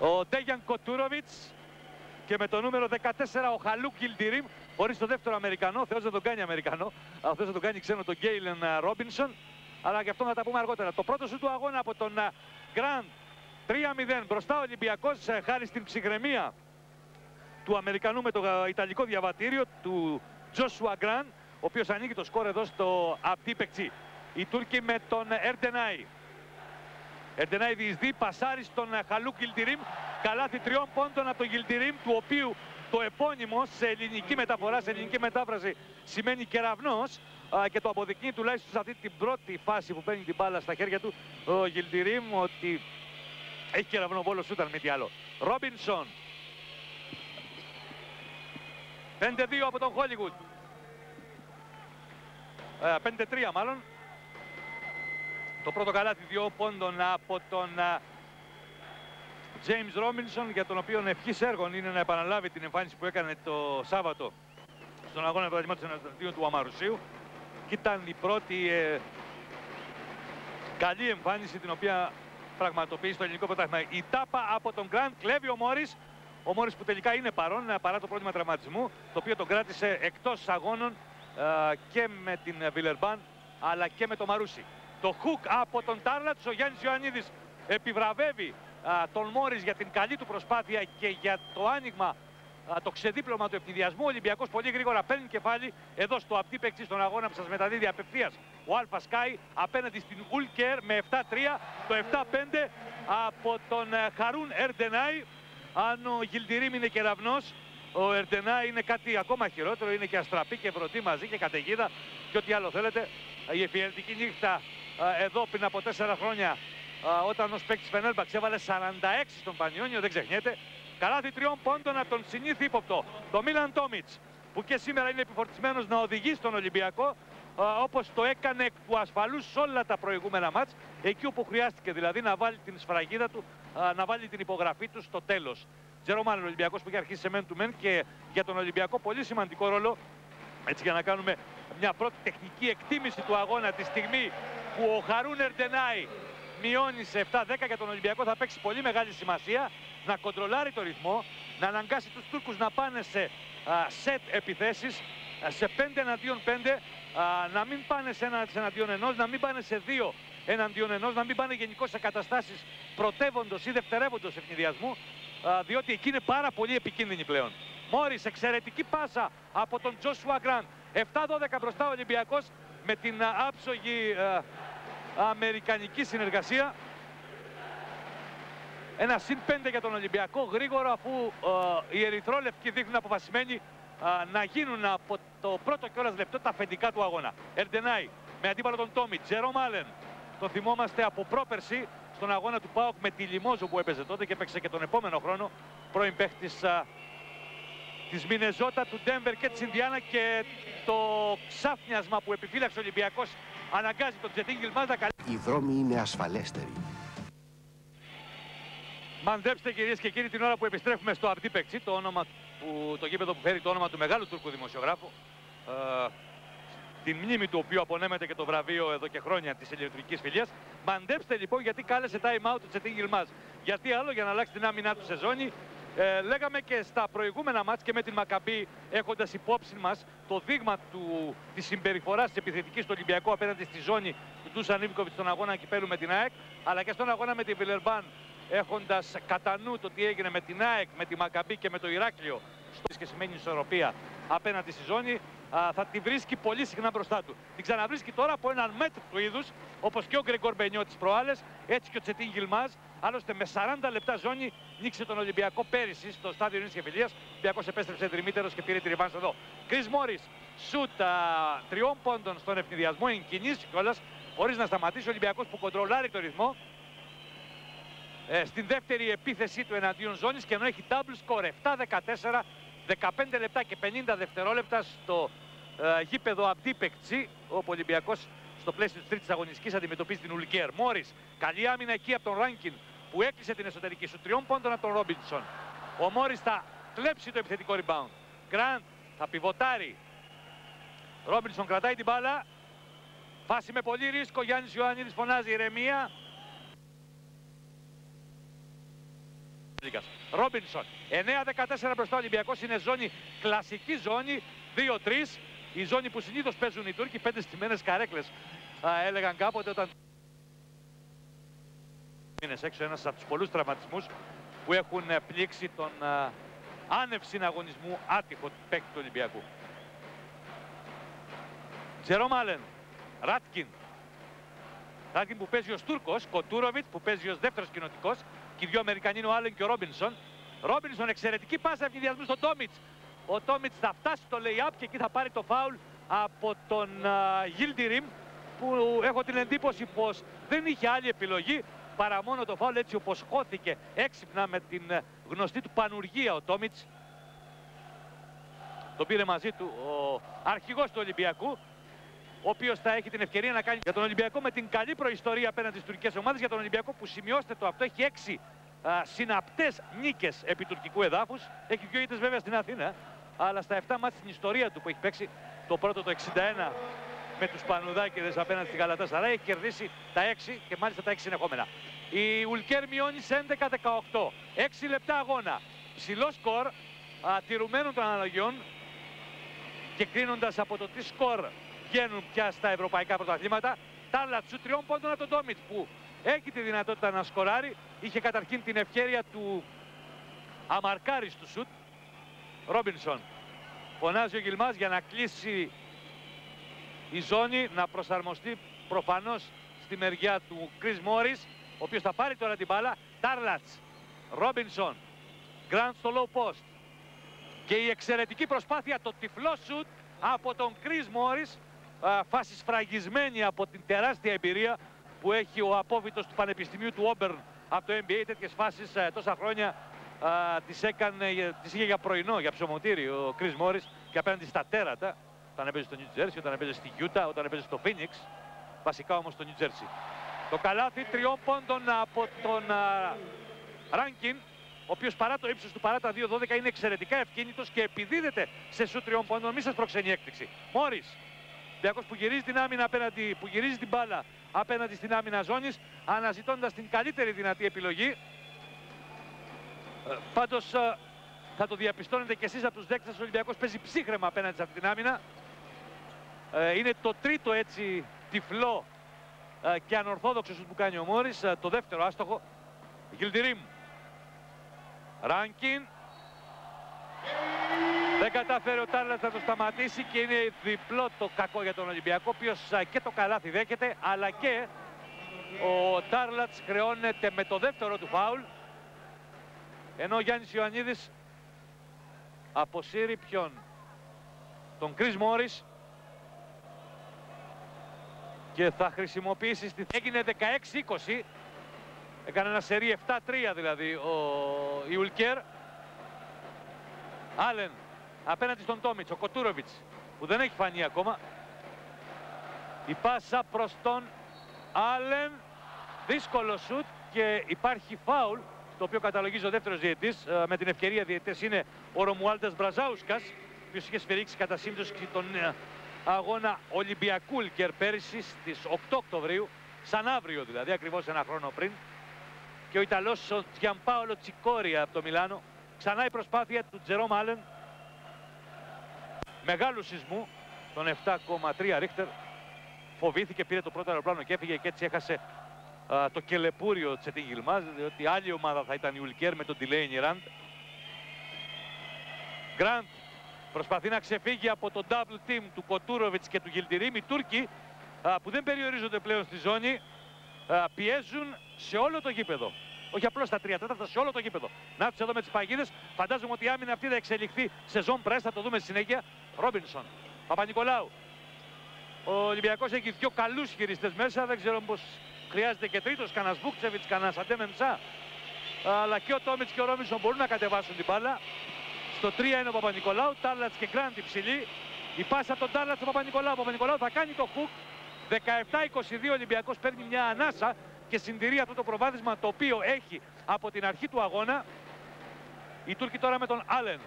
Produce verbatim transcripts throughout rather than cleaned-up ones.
ο Ντέγιαν Κοτούροβιτς και με το νούμερο δεκατέσσερα ο Χαλούκ Κιλντιρίμ, χωρίς το δεύτερο Αμερικανό, Θεός δεν τον κάνει Αμερικανό, αυτός θα τον κάνει ξένο, τον Γκέιλεν Ρόμπινσον, αλλά και αυτό θα τα πούμε αργότερα. Το πρώτο σου του αγώνα από τον Γκραντ, τρία μηδέν μπροστά ο Ολυμπιακός, χάρη στην ψυχραιμία του Αμερικανού με το ιταλικό διαβατήριο, του Τζόσουα Γκραντ, ο οποίος ανοίγει το σκορ εδώ στο Αμπντί Ιπεκτσί. Οι Τούρκοι με τον Ερντενάι. Ερντενάι διεισδύει, πασάρι στον Χαλούκ Κιλντιρίμ. Καλάθι τριών πόντων από τον Γιλντιρίμ, του οποίου το επώνυμο σε ελληνική μεταφορά, σε ελληνική μετάφραση σημαίνει κεραυνός. Και το αποδεικνύει τουλάχιστον σε αυτή την πρώτη φάση που παίρνει την μπάλα στα χέρια του ο Γιλντιρίμ, ότι έχει κεραυνοβόλο σούταρ, μη τι άλλο. Ρόμπινσον. πέντε δύο από τον Χόλιγουτ. πέντε τρία μάλλον. Το πρώτο καλάτι δύο πόντων από τον Τζέιμ uh, Ρόμπινσον, για τον οποίο ευχής έργων είναι να επαναλάβει την εμφάνιση που έκανε το Σάββατο στον αγώνα του Αναστατίου του Αμαρουσίου. Και ήταν η πρώτη ε, καλή εμφάνιση την οποία πραγματοποιεί στο ελληνικό πρωτάθλημα. Η τάπα από τον Γκραντ, κλέβει ο Μόρις. Ο Μόρις που τελικά είναι παρόν παρά το πρόβλημα τραυματισμού, το οποίο τον κράτησε εκτός αγώνων ε, και με την Βιλερμπάν αλλά και με το Μαρούσι. Το χουκ από τον Τάρλατ, ο Γιάννης Ιωαννίδης επιβραβεύει α, τον Μόρις για την καλή του προσπάθεια και για το άνοιγμα, α, το ξεδίπλωμα του επτιδιασμού. Ο Ολυμπιακός πολύ γρήγορα παίρνει κεφάλι εδώ στο Αμπντί Ιπεκτσί, στον αγώνα που σας μεταδίδει απευθείας ο Αλφα Σκάι απέναντι στην Ουλκέρ με επτά τρία, το επτά πέντε από τον Χαρούν Ερντενάι. Αν ο Γιλντιρίμ είναι κεραυνός, ο Ερντενάι είναι κάτι ακόμα χειρότερο, είναι και αστραπή και βρωτή μαζί και καταιγίδα και ό,τι άλλο θέλετε. Η εφιαλτική νύχτα εδώ πριν από τέσσερα χρόνια, όταν ο Στέκτη Φενέλμπαξ έβαλε σαράντα έξι στον Πανιόνιο, δεν ξεχνιέται. Καλάθι τριών πόντων από τον συνήθι ύποπτο, το Μίλαν Τόμιτς, που και σήμερα είναι επιφορτισμένος να οδηγεί στον Ολυμπιακό, όπως το έκανε εκ του ασφαλούς σε όλα τα προηγούμενα μάτς, εκεί όπου χρειάστηκε δηλαδή να βάλει την σφραγίδα του, να βάλει την υπογραφή του στο τέλος. Τζερομάν ο Ολυμπιακός που είχε αρχίσει σε μεν του μεν, και για τον Ολυμπιακό πολύ σημαντικό ρόλο, έτσι για να κάνουμε μια πρώτη τεχνική εκτίμηση του αγώνα, τη στιγμή που ο Χαρούν Ερντενάι μειώνει σε επτά δέκα, για τον Ολυμπιακό θα παίξει πολύ μεγάλη σημασία να κοντρολάρει το ρυθμό, να αναγκάσει τους Τούρκους να πάνε σε σετ επιθέσεις, σε πέντε εναντίον πέντε, να μην πάνε σε ένα εναντίον ενός, να μην πάνε σε δύο εναντίον ενός, να μην πάνε γενικώς σε καταστάσεις πρωτεύοντος ή δευτερεύοντος ευνηδιασμού, διότι εκεί είναι πάρα πολύ επικίνδυνοι πλέον. Μόρις, εξαιρετική πάσα από τον Τζόσουα Γκραντ. επτά δώδεκα μπροστά ο Ολυμπιακός με την άψογη α, αμερικανική συνεργασία. Ένα συν πέντε για τον Ολυμπιακό γρήγορα, αφού α, οι ερυθρόλευκοι δείχνουν αποφασισμένοι α, να γίνουν από το πρώτο κιόλας λεπτό τα αφεντικά του αγώνα. Ερντενάι με αντίπαλο τον Τόμι, Τζέρο Μάλεν. Το θυμόμαστε από πρόπερση στον αγώνα του ΠΑΟΚ με τη Λιμόζο που έπαιζε τότε και έπαιξε και τον επόμενο χρόνο, πρώην παίχτης α, της Μινεζότα, του Ντέμβερ και της Ινδιάνα, και το ξάφνιασμα που επιφύλαξε ο Ολυμπιακός αναγκάζει τον Τσετίν Γιλμάζ να καλύψει. Οι δρόμοι είναι ασφαλέστεροι. Μαντέψτε κυρίες και κύριοι την ώρα που επιστρέφουμε στο Αμπντί Ιπεκτσί, το, όνομα που, το γήπεδο που φέρει το όνομα του μεγάλου Τούρκου δημοσιογράφου, ε, την μνήμη του οποίου απονέμεται και το βραβείο εδώ και χρόνια της ελληνικής φιλίας. Μαντέψτε λοιπόν γιατί κάλεσε time out του Τσετίν Γιλμάζ. Γιατί άλλο, για να αλλάξει την άμυνά του σε ζώνη. Ε, λέγαμε και στα προηγούμενα μάτς και με την Μακάμπι, έχοντας υπόψη μας το δείγμα του, της συμπεριφοράς της επιθετικής του Ολυμπιακού απέναντι στη ζώνη του Ντούσαν Ιβκοβιτς στον αγώνα κυπέλου με την ΑΕΚ, αλλά και στον αγώνα με την Βιλερμπάν, έχοντας κατά νου το τι έγινε με την ΑΕΚ, με τη Μακάμπι και με το Ηράκλειο στο και σημαίνει ισορροπία απέναντι στη ζώνη, α, θα τη βρίσκει πολύ συχνά μπροστά του. Την ξαναβρίσκει τώρα από έναν μέτρο του είδους, όπως και ο Γκρεγόρ Μπενιό της προάλλες, έτσι και ο Τσετίν Γιλμάζ. Άλλωστε με σαράντα λεπτά ζώνη νίξε τον Ολυμπιακό πέρυσι στο στάδιο Ειρήνης και Φιλίας. Ο Ολυμπιακός επέστρεψε δρυμύτερος και πήρε τη ριβάνς εδώ. Chris Morris, σουτ τριών πόντων στον ευνηδιασμό, εγκινήσει κιόλας, χωρίς να σταματήσει. Ο Ολυμπιακός που κοντρολάρει το ρυθμό ε, στην δεύτερη επίθεσή του εναντίον ζώνης, και ενώ έχει double score επτά δεκατέσσερα, δεκαπέντε λεπτά και πενήντα δευτερόλεπτα στο ε, γήπεδο Αμπντί Ιπεκτσί, όπου ο Ολυμπιακός στο πλαίσιο της τρίτης αγωνιστικής αντιμετωπίζει την Ουλκέρ. Μόρις, καλή άμυνα εκεί από τον Ρανκιν που έκλεισε την εσωτερική σου τριών πόντων από τον Ρόμπινσον. Ο Μόρις θα κλέψει το επιθετικό rebound. Γκραντ θα πιβοτάρει. Ρόμπινσον κρατάει την μπάλα. Φάση με πολύ ρίσκο. Γιάννης Ιωαννίδης φωνάζει ηρεμία. Ρόμπινσον, εννιά δεκατέσσερα μπροστά ο Ολυμπιακός, είναι ζώνη, κλασική ζώνη, δύο τρία, η ζώνη που συνήθως παίζουν οι Τούρκοι, πέντε στημένες καρέκλες, α, έλεγαν κάποτε όταν είναι έξω, ένας από τους πολλούς τραυματισμούς που έχουν πλήξει τον α, άνευ συναγωνισμού άτυχο παίκτη του Ολυμπιακού. Τζερόμ Άλεν, Ρανκιν, Ρανκιν που παίζει ως Τούρκος, Κοτούροβιτς που παίζει ως δεύτερος κοινοτικός, και οι δύο Αμερικανοί είναι ο Άλεν και ο Ρόμπινσον. Ρόμπινσον, εξαιρετική πάσα ευνηδιασμού στον Τόμιτς. Ο Τόμιτς θα φτάσει στο lay-up και εκεί θα πάρει το φάουλ από τον uh, Γιλντιρίμ, που έχω την εντύπωση πως δεν είχε άλλη επιλογή παρά μόνο το φάουλ, έτσι όπως χώθηκε έξυπνα με την uh, γνωστή του πανουργία ο Τόμιτς. Το πήρε μαζί του ο αρχηγός του Ολυμπιακού, ο οποίος θα έχει την ευκαιρία να κάνει για τον Ολυμπιακό με την καλή προϊστορία απέναντι στις τουρκικές ομάδες, για τον Ολυμπιακό που, σημειώστε το αυτό, έχει έξι α, συναπτές νίκες επί τουρκικού εδάφους. Έχει δύο ήττες βέβαια στην Αθήνα, αλλά στα εφτά μάτς στην ιστορία του που έχει παίξει, το πρώτο το εξήντα ένα με τους Πανουδάκηδες απέναντι στη Γαλατασαράι, έχει κερδίσει τα έξι και μάλιστα τα έξι συνεχόμενα. Η Ουλκέρ μειώνει σε έντεκα δεκαοκτώ, έξι λεπτά αγώνα. Ψηλό σκορ, τηρουμένων των αναλογιών και κρίνοντας από το τι σκορ βγαίνουν πια στα ευρωπαϊκά πρωταθλήματα. Τάρλατ σου τριών πόντων από τον Ντόμιτς που έχει τη δυνατότητα να σκοράρει. Είχε καταρχήν την ευκαιρία του αμαρκάριστου σουτ. Ρόμπινσον. Φωνάζει ο Γιλμάζ για να κλείσει η ζώνη, να προσαρμοστεί προφανώς στη μεριά του Chris Morris, ο οποίος θα πάρει τώρα την μπάλα. Τάρλατ, Ρόμπινσον, Γκραντ στο low post. Και η εξαιρετική προσπάθεια, το τυφλό σουτ από τον Chris Morris. Φάση σφραγισμένη από την τεράστια εμπειρία που έχει ο απόβητος του Πανεπιστημίου του Όμπερν από το Ν Μπι Έι. Τέτοιες φάσεις τόσα χρόνια α, τις, έκανε, τις είχε για πρωινό, για ψωμοτήρι ο Chris Morris, και απέναντι στα τέρατα, όταν έπαιζε στο Νιουτζέρσι, όταν έπαιζε στη Γιούτα, όταν έπαιζε στο Φίνιξ, βασικά όμως στο Νιουτζέρσι. Το καλάθι τριών πόντων από τον Ρανκιν, ο οποίος παρά το ύψος του, παρά τα δύο δώδεκα, είναι εξαιρετικά ευκίνητος και επιδίδεται σε σου τριών πόντων. Μη σας προξενεί έκπληξη. Μόρις, Ολυμπιακός που γυρίζει την άμυνα απέναντι, που γυρίζει την μπάλα απέναντι στην άμυνα ζώνης, αναζητώντας την καλύτερη δυνατή επιλογή. Ε, πάντως ε, θα το διαπιστώνετε κι εσείς από τους δέκτες, ο Ολυμπιακός παίζει ψύχρεμα απέναντι σε αυτή την άμυνα. Ε, είναι το τρίτο έτσι τυφλό ε, και ανορθόδοξο που κάνει ο Μόρις, ε, το δεύτερο άστοχο. Γιλντιρίμ. Ρανκιν. Δεν κατάφερε ο Τάρλατ να το σταματήσει και είναι διπλό το κακό για τον Ολυμπιακό, ο οποίος και το καλάθι δέχεται, αλλά και ο Τάρλατ χρεώνεται με το δεύτερο του φάουλ. Ενώ ο Γιάννης Ιωαννίδης αποσύρει ποιον? Τον Chris Morris. Και θα χρησιμοποιήσει στη... Έγινε δεκαέξι είκοσι. Έκανε ένα σερί επτά τρία δηλαδή ο Ιουλκέρ. Άλεν απέναντι στον Τόμιτς, ο Κοτούροβιτς που δεν έχει φανεί ακόμα. Η πάσα προς τον Άλεν, δύσκολο σουτ και υπάρχει φάουλ, το οποίο καταλογίζει ο δεύτερος διαιτητής. Με την ευκαιρία διαιτητές είναι ο Ρομουάλντας Μπραζάουσκας, ο οποίος είχε σφυρίξει κατά σύμπτωση τον αγώνα Ολυμπιακού Ουλκέρ πέρυσι στις οκτώ Οκτωβρίου, σαν αύριο δηλαδή, ακριβώς ένα χρόνο πριν. Και ο Ιταλός ο Στιαμπάολο Τσικόρια από το Μιλάνο. Ξανά η προσπάθεια του Τζερόμ Άλεν, μεγάλου σεισμού, τον επτά κόμμα τρία Ρίχτερ. Φοβήθηκε, πήρε το πρώτο αεροπλάνο και έφυγε, και έτσι έχασε α, το κελεπούριο Τσετίν Γιλμάζ, διότι άλλη ομάδα θα ήταν η Ουλκέρ με τον Τιλέινι Ραντ. Γκραντ προσπαθεί να ξεφύγει από το double team του Κοτούροβιτς και του Γιλντιρίμ. Οι Τούρκοι α, που δεν περιορίζονται πλέον στη ζώνη, α, πιέζουν σε όλο το γήπεδο. Όχι απλώς στα τρία τέταρτα, σε όλο το γήπεδο. Να τους εδώ με τις παγίδες. Φαντάζομαι ότι η άμυνα αυτή θα εξελιχθεί σε ζών πρέσ, θα το δούμε στη συνέχεια. Ρόμπινσον, Παπανικολάου. Ο Ολυμπιακός έχει δύο καλούς χειριστές μέσα. Δεν ξέρω πως χρειάζεται και τρίτος, κανένας Βούκτσεβιτς, κανένας Αντέμεμψά. Αλλά και ο Τόμιτς και ο Ρόμπινσον μπορούν να κατεβάσουν την μπάλα. Στο τρία είναι ο Παπανικολάου. Τάρλατς και Γκραντ υψηλή. Η πάσα από τον Τάρλατς στον Παπανικολάου. Ο Παπανικολάου θα κάνει το χουκ. δεκαεπτά είκοσι δύο, Ολυμπιακός παίρνει μια ανάσα και συντηρεί αυτό το προβάδισμα το οποίο έχει από την αρχή του αγώνα. Οι Τούρκοι τώρα με τον Άλεν.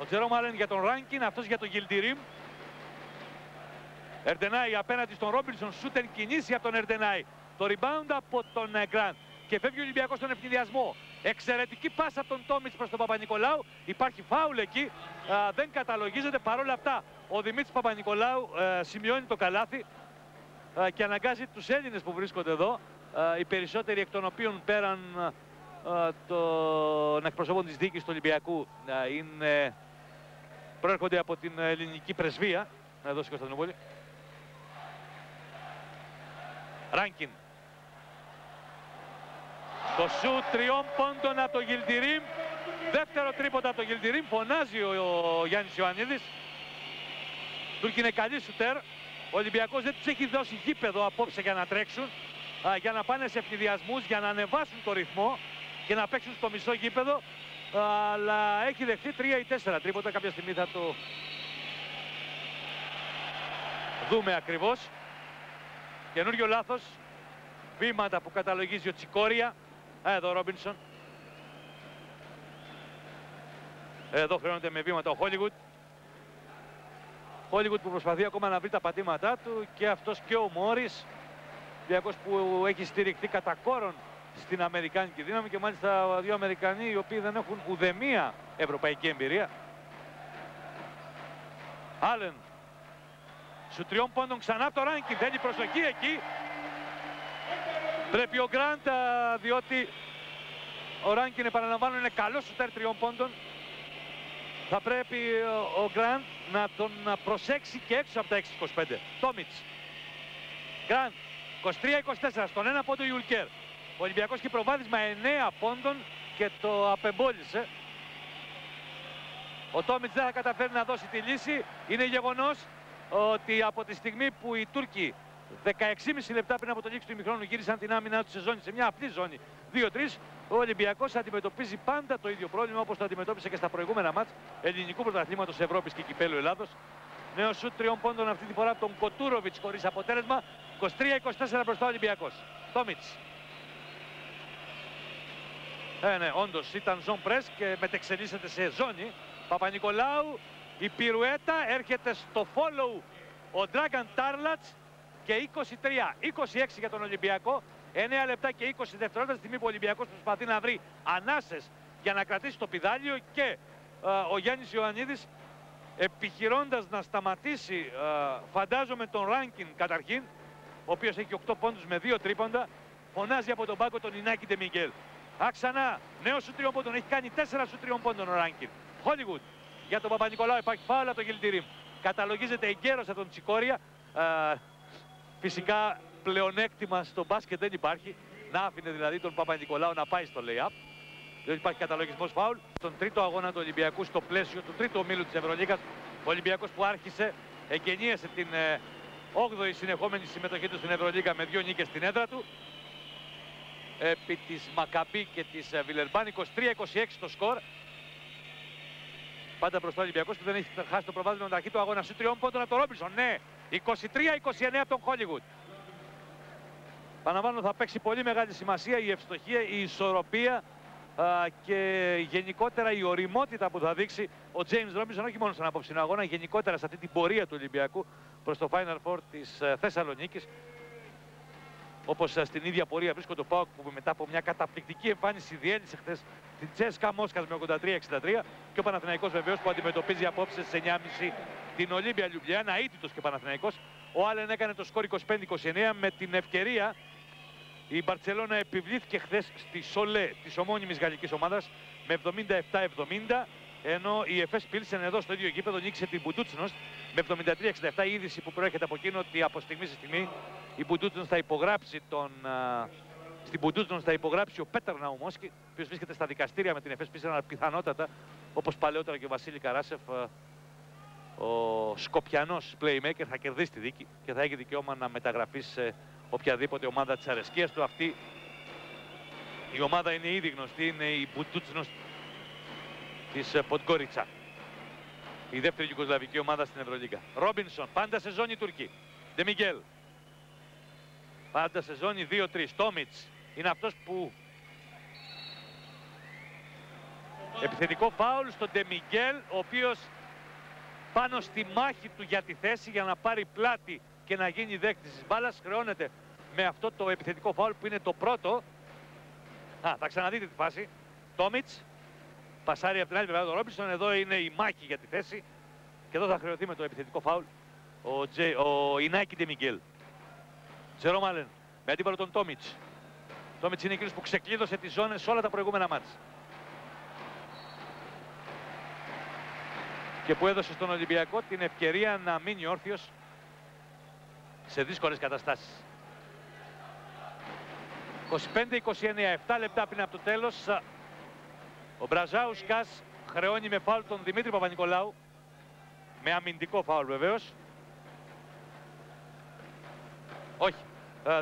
Ο Τζερόμ Άλεν για τον Ρανκιν, αυτός για τον Γιλντιρίμ. Ερντενάι απέναντι στον Ρόμπινσον, σούτεν κινήσει από τον Ερντενάι. Το rebound από τον Γκραντ. και φεύγει ο Ολυμπιακός στον ευθυδιασμό. Εξαιρετική πάσα από τον Τόμιτς προς τον Παπανικολάου. Υπάρχει φάουλ εκεί, α, δεν καταλογίζεται. Παρόλα αυτά ο Δημήτρης Παπανικολάου α, σημειώνει το καλάθι α, και αναγκάζει τους Έλληνες που βρίσκονται εδώ, α, οι περισσότεροι εκ των οποίων πέραν των εκπροσώπων της διοίκησης του Ολυμπιακού α, είναι, προέρχονται από την ελληνική πρεσβεία. Να δώσει Κωνσταντινούπολη. Ρανκιν. Το σουτ τριών πόντων από το Γιλντιρίμ. Δεύτερο τρίποντα από το Γιλντιρίμ. Φωνάζει ο Γιάννης Ιωαννίδης. Τούρκοι είναι καλή σουτέρ. Ο Ολυμπιακός δεν τους έχει δώσει γήπεδο απόψε για να τρέξουν, για να πάνε σε ευθυδιασμούς, για να ανεβάσουν το ρυθμό και να παίξουν στο μισό γήπεδο. Αλλά έχει δεχτεί τρία ή τέσσερα τρίποντα. Κάποια στιγμή θα το δούμε ακριβώς. Καινούριο λάθος. Βήματα που καταλογίζει ο Τσικόρια. Εδώ ο Ρόμπινσον. Εδώ χρειάζεται με βήματα ο Χόλιγουτ. Χόλιγουτ που προσπαθεί ακόμα να βρει τα πατήματά του, και αυτός και ο Μόρις. Ολυμπιακός που έχει στηριχτεί κατά κόρον στην αμερικάνικη δύναμη, και μάλιστα δύο Αμερικανοί οι οποίοι δεν έχουν ουδέμια ευρωπαϊκή εμπειρία. Άλεν. Σου τριών πόντων ξανά από το Ράνκιν. Θέλει προσοχή εκεί. Πρέπει ο Γκραντ, διότι ο Ράνκιν, επαναλαμβάνω, είναι καλός σουτέρ τριών πόντων. Θα πρέπει ο Γκραντ να τον προσέξει και έξω από τα έξι είκοσι πέντε. Τόμιτς. Γκραντ. είκοσι τρία είκοσι τέσσερα. Στον ένα πόντο η Ουλκέρ. Ο Ολυμπιακός και προβάδισμα εννέα πόντων και το απεμπόλησε. Ο Τόμιτς δεν θα καταφέρει να δώσει τη λύση. Είναι γεγονός ότι από τη στιγμή που οι Τούρκοι δεκαέξι και μισό λεπτά πριν από το λήξη του ημιχρόνου γύρισαν την άμυνα του σε ζώνη, σε μια απλή ζώνη δύο τρία, ο Ολυμπιακός αντιμετωπίζει πάντα το ίδιο πρόβλημα, όπως το αντιμετώπισε και στα προηγούμενα μάτς ελληνικού πρωταθλήματος Ευρώπης και Κυπέλλου Ελλάδος. Νέο σουτ τριών πόντων αυτή τη φορά από τον Κοτούροβιτς, χωρίς αποτέλεσμα. είκοσι τρία είκοσι τέσσερα μπροστά ο Ολυμπιακός. Τόμιτς. Ε, ναι, όντως ήταν ζών πρες και μετεξελίσσεται σε ζώνη. Παπανικολάου. Η πυρουέτα έρχεται στο follow ο Ντράγκαν Τάρλατς και είκοσι τρία είκοσι έξι για τον Ολυμπιακό. εννέα λεπτά και είκοσι δευτερόλεπτα, στιγμή που ο Ολυμπιακός προσπαθεί να βρει ανάσες για να κρατήσει το πηδάλιο, και ε, ο Γιάννης Ιωαννίδης επιχειρώντας να σταματήσει, ε, φαντάζομαι τον Ράνκιν καταρχήν, ο οποίος έχει οκτώ πόντους με δύο τρίποντα, φωνάζει από τον πάγκο τον Ινάκη Ντε Μιγκέλ. Α, ξανά, νέο σου τριών πόντων, έχει κάνει τέσσερα σου τριών πόντων ο Ράνκιν. Hollywood. Για τον Παπανικολάου υπάρχει φάουλα το Γιλντιρίμ. Καταλογίζεται εγκαίρος από τον Τσικόρια. Ε, φυσικά πλεονέκτημα στο μπάσκετ δεν υπάρχει. Να άφηνε δηλαδή τον Παπανικολάου να πάει στο lay-up. Διότι υπάρχει καταλογισμός φάουλ. Στον τρίτο αγώνα του Ολυμπιακού, στο πλαίσιο του τρίτου ομίλου της Ευρωλίγας, ο Ολυμπιακός που άρχισε, εγκαινίασε την όγδοη συνεχόμενη συμμετοχή του στην Ευρωλίγα με δύο νίκες στην έδρα του. Επί της Μακάμπι και της Βιλερμπάν, είκοσι τρία είκοσι έξι το σκορ. Πάντα μπροστά ο Ολυμπιακός που δεν έχει χάσει το προβάδισμα μεταξύ του αγώνα. Σου τριών πόντων από τον Ρόμπινσον. Ναι, είκοσι τρία είκοσι εννέα από τον Χόλιγουτ. Παναλαμβάνω, θα παίξει πολύ μεγάλη σημασία η ευστοχία, η ισορροπία α, και γενικότερα η οριμότητα που θα δείξει ο Τζέιμ Ρόμπινσον, όχι μόνο στον απόψινο αγώνα, γενικότερα σε αυτή την πορεία του Ολυμπιακού προς το Final Four της Θεσσαλονίκης. Όπως στην ίδια πορεία βρίσκεται ο ΠΑΟΚ, που μετά από μια καταπληκτική εμφάνιση διέλυσε χθες την Τσέσκα Μόσχας με ογδόντα τρία εξήντα τρία, και ο Παναθηναϊκός βεβαίως που αντιμετωπίζει απόψε στις εννιά και μισή την Ολύμπια Λιουμπλιάνα, αίτητος και Παναθηναϊκός. Ο Άλεν έκανε το σκόρ είκοσι πέντε είκοσι εννέα με την ευκαιρία. Η Μπαρτσελώνα επιβλήθηκε χθες στη Σολέ της ομώνυμης γαλλικής ομάδας με εβδομήντα επτά εβδομήντα, ενώ η Εφές Πίλσεν εδώ στο ίδιο γήπεδο νίκησε την Πουντούτσνο με εβδομήντα τρία εξήντα επτά. Η είδηση που προέρχεται από εκείνο ότι από στιγμή σε στιγμή η Πουντούτσνο θα υπογράψει τον, α, στην Πουντούτσνο θα υπογράψει ο Πέτερ Ναουμόσκι, ο οποίος βρίσκεται στα δικαστήρια με την Εφές Πίλσεν, αλλά πιθανότατα, όπως παλαιότερα και ο Βασίλη Καράσεφ, ο Σκοπιανός playmaker, θα κερδίσει τη δίκη και θα έχει δικαίωμα να μεταγραφεί σε οποιαδήποτε ομάδα της αρεσκίας του. Αυτή η ομάδα είναι ήδη γνωστή, είναι η Πουντούτσνο της Ποντγκόριτσα, η δεύτερη γιουγκοσλαβική ομάδα στην Ευρωλίγκα. Ρόμπινσον, πάντα σε ζώνη Τουρκή. Ντε Μιγκέλ. Πάντα σε ζώνη δύο τρία. Τόμιτς είναι αυτός που... Επιθετικό φάουλ στον Ντε Μιγκέλ, ο οποίος πάνω στη μάχη του για τη θέση, για να πάρει πλάτη και να γίνει δέκτης της μπάλας, χρεώνεται με αυτό το επιθετικό φάουλ που είναι το πρώτο. Α, θα ξαναδείτε τη φάση. Τόμιτς. Πασάρει από την άλλη πλευρά του Ρόμπινσον. Εδώ είναι η μάχη για τη θέση. Και εδώ θα χρεωθεί με το επιθετικό φάουλ ο, Τζε, ο Ινάκη Ντε Μιγκέλ. Τζερό Μάλεν. Με αντίπαλο τον Τόμιτς. Τόμιτς είναι εκείνος που ξεκλείδωσε τις ζώνες σε όλα τα προηγούμενα μάτς. Και που έδωσε στον Ολυμπιακό την ευκαιρία να μείνει όρθιος σε δύσκολες καταστάσεις. είκοσι πέντε είκοσι εννέα, εφτά λεπτά πριν από το τέλος. Ο Μπραζάουσκας χρεώνει με φάουλ τον Δημήτρη Παπανικολάου. Με αμυντικό φάουλ βεβαίως. Όχι,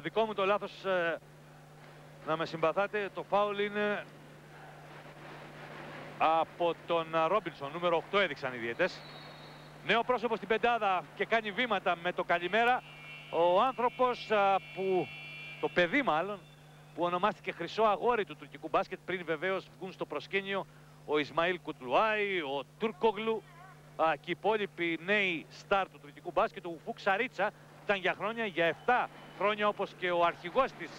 δικό μου το λάθος, να με συμπαθάτε, το φάουλ είναι από τον Ρόμπινσον, νούμερο οκτώ έδειξαν οι διαιτές. Νέο πρόσωπο στην πεντάδα και κάνει βήματα με το καλημέρα. Ο άνθρωπος που, το παιδί μάλλον, που ονομάστηκε χρυσό αγόρι του τουρκικού μπάσκετ, πριν βεβαίως βγουν στο προσκήνιο ο Ισμαήλ Κουτλουάι, ο Τουρκόγλου και οι υπόλοιποι νέοι στάρ του τουρκικού μπάσκετ. Ο Φουξαρίτσα ήταν για χρόνια, για εφτά χρόνια, όπως και ο αρχηγός της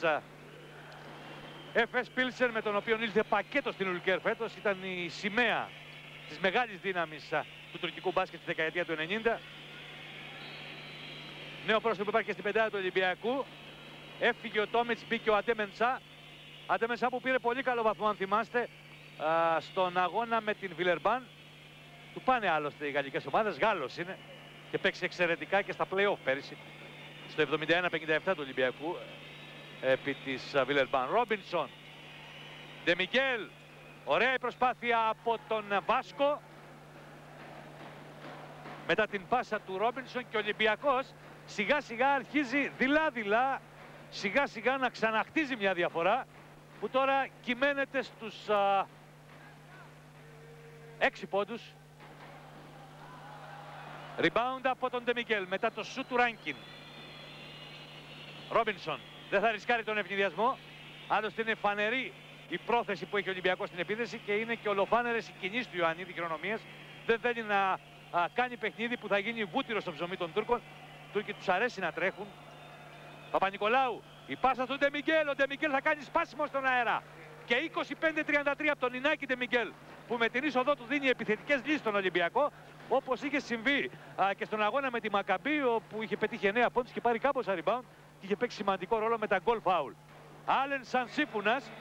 Εφές Πίλσεν, με τον οποίο ήλθε πακέτο στην Ουλκέρ φέτος, ήταν η σημαία της μεγάλης δύναμης του τουρκικού μπάσκετ στη δεκαετία του ενενήντα. Νέο πρόσωπο υπάρχει και στην πεντάδα του Ολυμπιακού. Έφυγε ο Τόμιτς, μπήκε ο Ατέμεντσά. Ατέμεντσά που πήρε πολύ καλό βαθμό, αν θυμάστε, στον αγώνα με την Βιλερμπάν. Του πάνε άλλωστε οι γαλλικές ομάδες, Γάλλος είναι και παίξει εξαιρετικά και στα play-off πέρυσι, στο εβδομήντα ένα πενήντα επτά του Ολυμπιακού επί της Βιλερμπάν. Ρόμπινσον, Ντε Μιγκέλ, ωραία η προσπάθεια από τον Βάσκο. Μετά την πάσα του Ρόμπινσον και ο Ολυμπιακός σιγά σιγά αρχίζει δειλά δειλά, σιγά σιγά να ξαναχτίζει μια διαφορά που τώρα κυμαίνεται στους α, έξι πόντους. Rebound από τον Ντε Μιγκέλ μετά το σουτ του Ρανκιν. Ρόμπινσον δεν θα ρισκάρει τον ευνηδιασμό. Άλλωστε είναι φανερή η πρόθεση που έχει ο Ολυμπιακός στην επίθεση και είναι και ολοφάνερες οι κινήσεις του Ιωαννίδη χειρονομίες. Δεν θέλει να α, κάνει παιχνίδι που θα γίνει βούτυρο στο ψωμί των Τούρκων. Τούρκοι τους αρέσει να τρέχουν. Παπανικολάου, η πάσα στον Ντε Μιγκέλ. Ο Ντε Μιγκέλ θα κάνει σπάσιμο στον αέρα. Και είκοσι πέντε τριάντα τρία από τον Ινάκη Ντε Μιγκέλ, που με την είσοδό του δίνει επιθετικές λύσεις στον Ολυμπιακό, όπως είχε συμβεί α, και στον αγώνα με τη Μακάμπι, όπου είχε πετύχει εννέα πόντους και πάρει κάμποσα rebound και είχε παίξει σημαντικό ρόλο με τα goal foul. Άλεν σαν σύμπουνας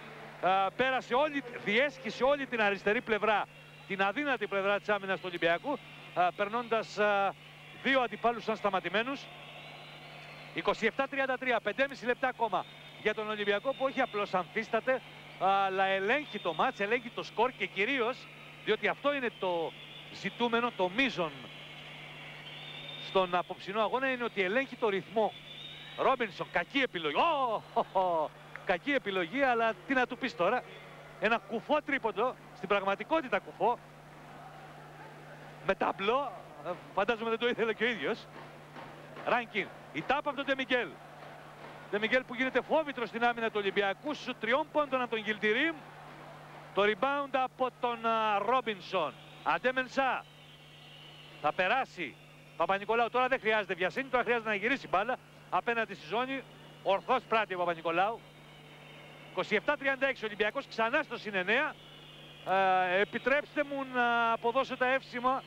πέρασε όλη, διέσχισε όλη την αριστερή πλευρά, την αδύνατη πλευρά της άμυνας του Ολυμπιακού, α, περνώντας α, δύο αντιπάλους σαν σταματημένους. είκοσι επτά τριάντα τρία, πέντε και μισό λεπτά ακόμα για τον Ολυμπιακό, που όχι απλώς ανθίσταται, αλλά ελέγχει το μάτς, ελέγχει το σκορ και κυρίως, διότι αυτό είναι το ζητούμενο, το μείζον στον απόψινό αγώνα, είναι ότι ελέγχει το ρυθμό. Ρόμπινσον, κακή επιλογή, oh, oh, oh. κακή επιλογή, αλλά τι να του πεις τώρα, ένα κουφό τρίποντο, στην πραγματικότητα κουφό, με ταμπλό, φαντάζομαι δεν το ήθελε και ο ίδιος. Ράνκιν, η τάπα από τον Ντε Μιγκέλ. Ντε Μιγκέλ που γίνεται φόβητρο στην άμυνα του Ολυμπιακού, σου τριών πόντων από τον Γιλντιρίμ. Το rebound από τον Ρόμπινσον. Αντέμενσά θα περάσει. Παπανικολάου τώρα δεν χρειάζεται βιασύνη, τώρα χρειάζεται να γυρίσει μπάλα απέναντι στη ζώνη. Ορθώς πράττει ο Παπανικολάου. είκοσι επτά τριάντα έξι, Ολυμπιακός ξανά στο συν εννέα. Ε, επιτρέψτε μου να αποδώσω τα εύσημα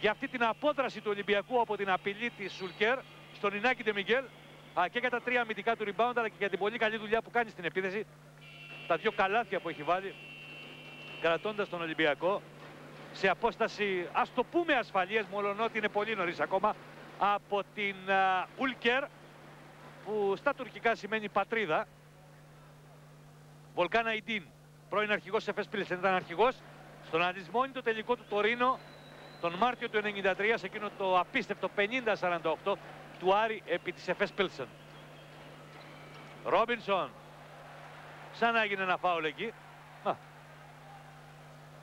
για αυτή την απόδραση του Ολυμπιακού από την απειλή της Ουλκέρ στον Ινάκη Ντε Μιγκέλ, και για τα τρία αμυντικά του rebound, αλλά και για την πολύ καλή δουλειά που κάνει στην επίθεση. Τα δύο καλάθια που έχει βάλει, κρατώντας τον Ολυμπιακό σε απόσταση, ας το πούμε, ασφαλείας, μολονότι είναι πολύ νωρίς ακόμα, από την Ουλκέρ, που στα τουρκικά σημαίνει πατρίδα. Βολκάνα Ιντίν, πρώην αρχηγός Εφές Πίλσεν, ήταν αρχηγός στον αντισμόνι το τελικό του Τωρίνο τον Μάρτιο του ενενήντα τρία, σε εκείνο το απίστευτο πενήντα σαράντα οκτώ του Άρη επί της Εφές Πίλσεν. Ρόμπινσον, ξανά έγινε ένα φάουλ εκεί.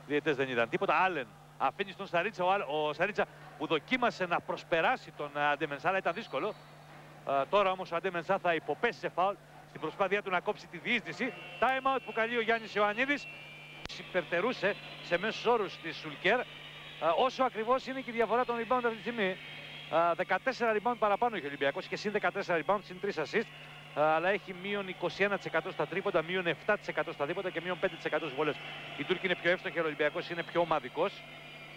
Διαιτές δεν είδαν τίποτα. Άλεν αφήνει στον Σαρίτσα, ο, ο Σαρίτσα που δοκίμασε να προσπεράσει τον Αντέμενσά, αλλά ήταν δύσκολο. Α, τώρα όμως ο Αντέμενσά θα υποπέσει σε φάουλ στην προσπάθειά του να κόψει τη διείσδυση. Time out που καλεί ο Γιάννης Ιωαννίδης. Υπερτερούσε σε μέσους όρους της Ουλκέρ, α, όσο ακριβώς είναι και η διαφορά των rebound αυτή τη στιγμή. δεκατέσσερα rebound παραπάνω είχε ο Ολυμπιακός και συν δεκατέσσερα rebound, συν τρία assist. αλλά έχει μείον είκοσι ένα τοις εκατό στα τρίποντα, μείον εφτά τοις εκατό στα δίποτα και μείον πέντε τοις εκατό στις βολές. Οι Τούρκοι είναι πιο εύστοχοι, ο Ολυμπιακός είναι πιο ομαδικός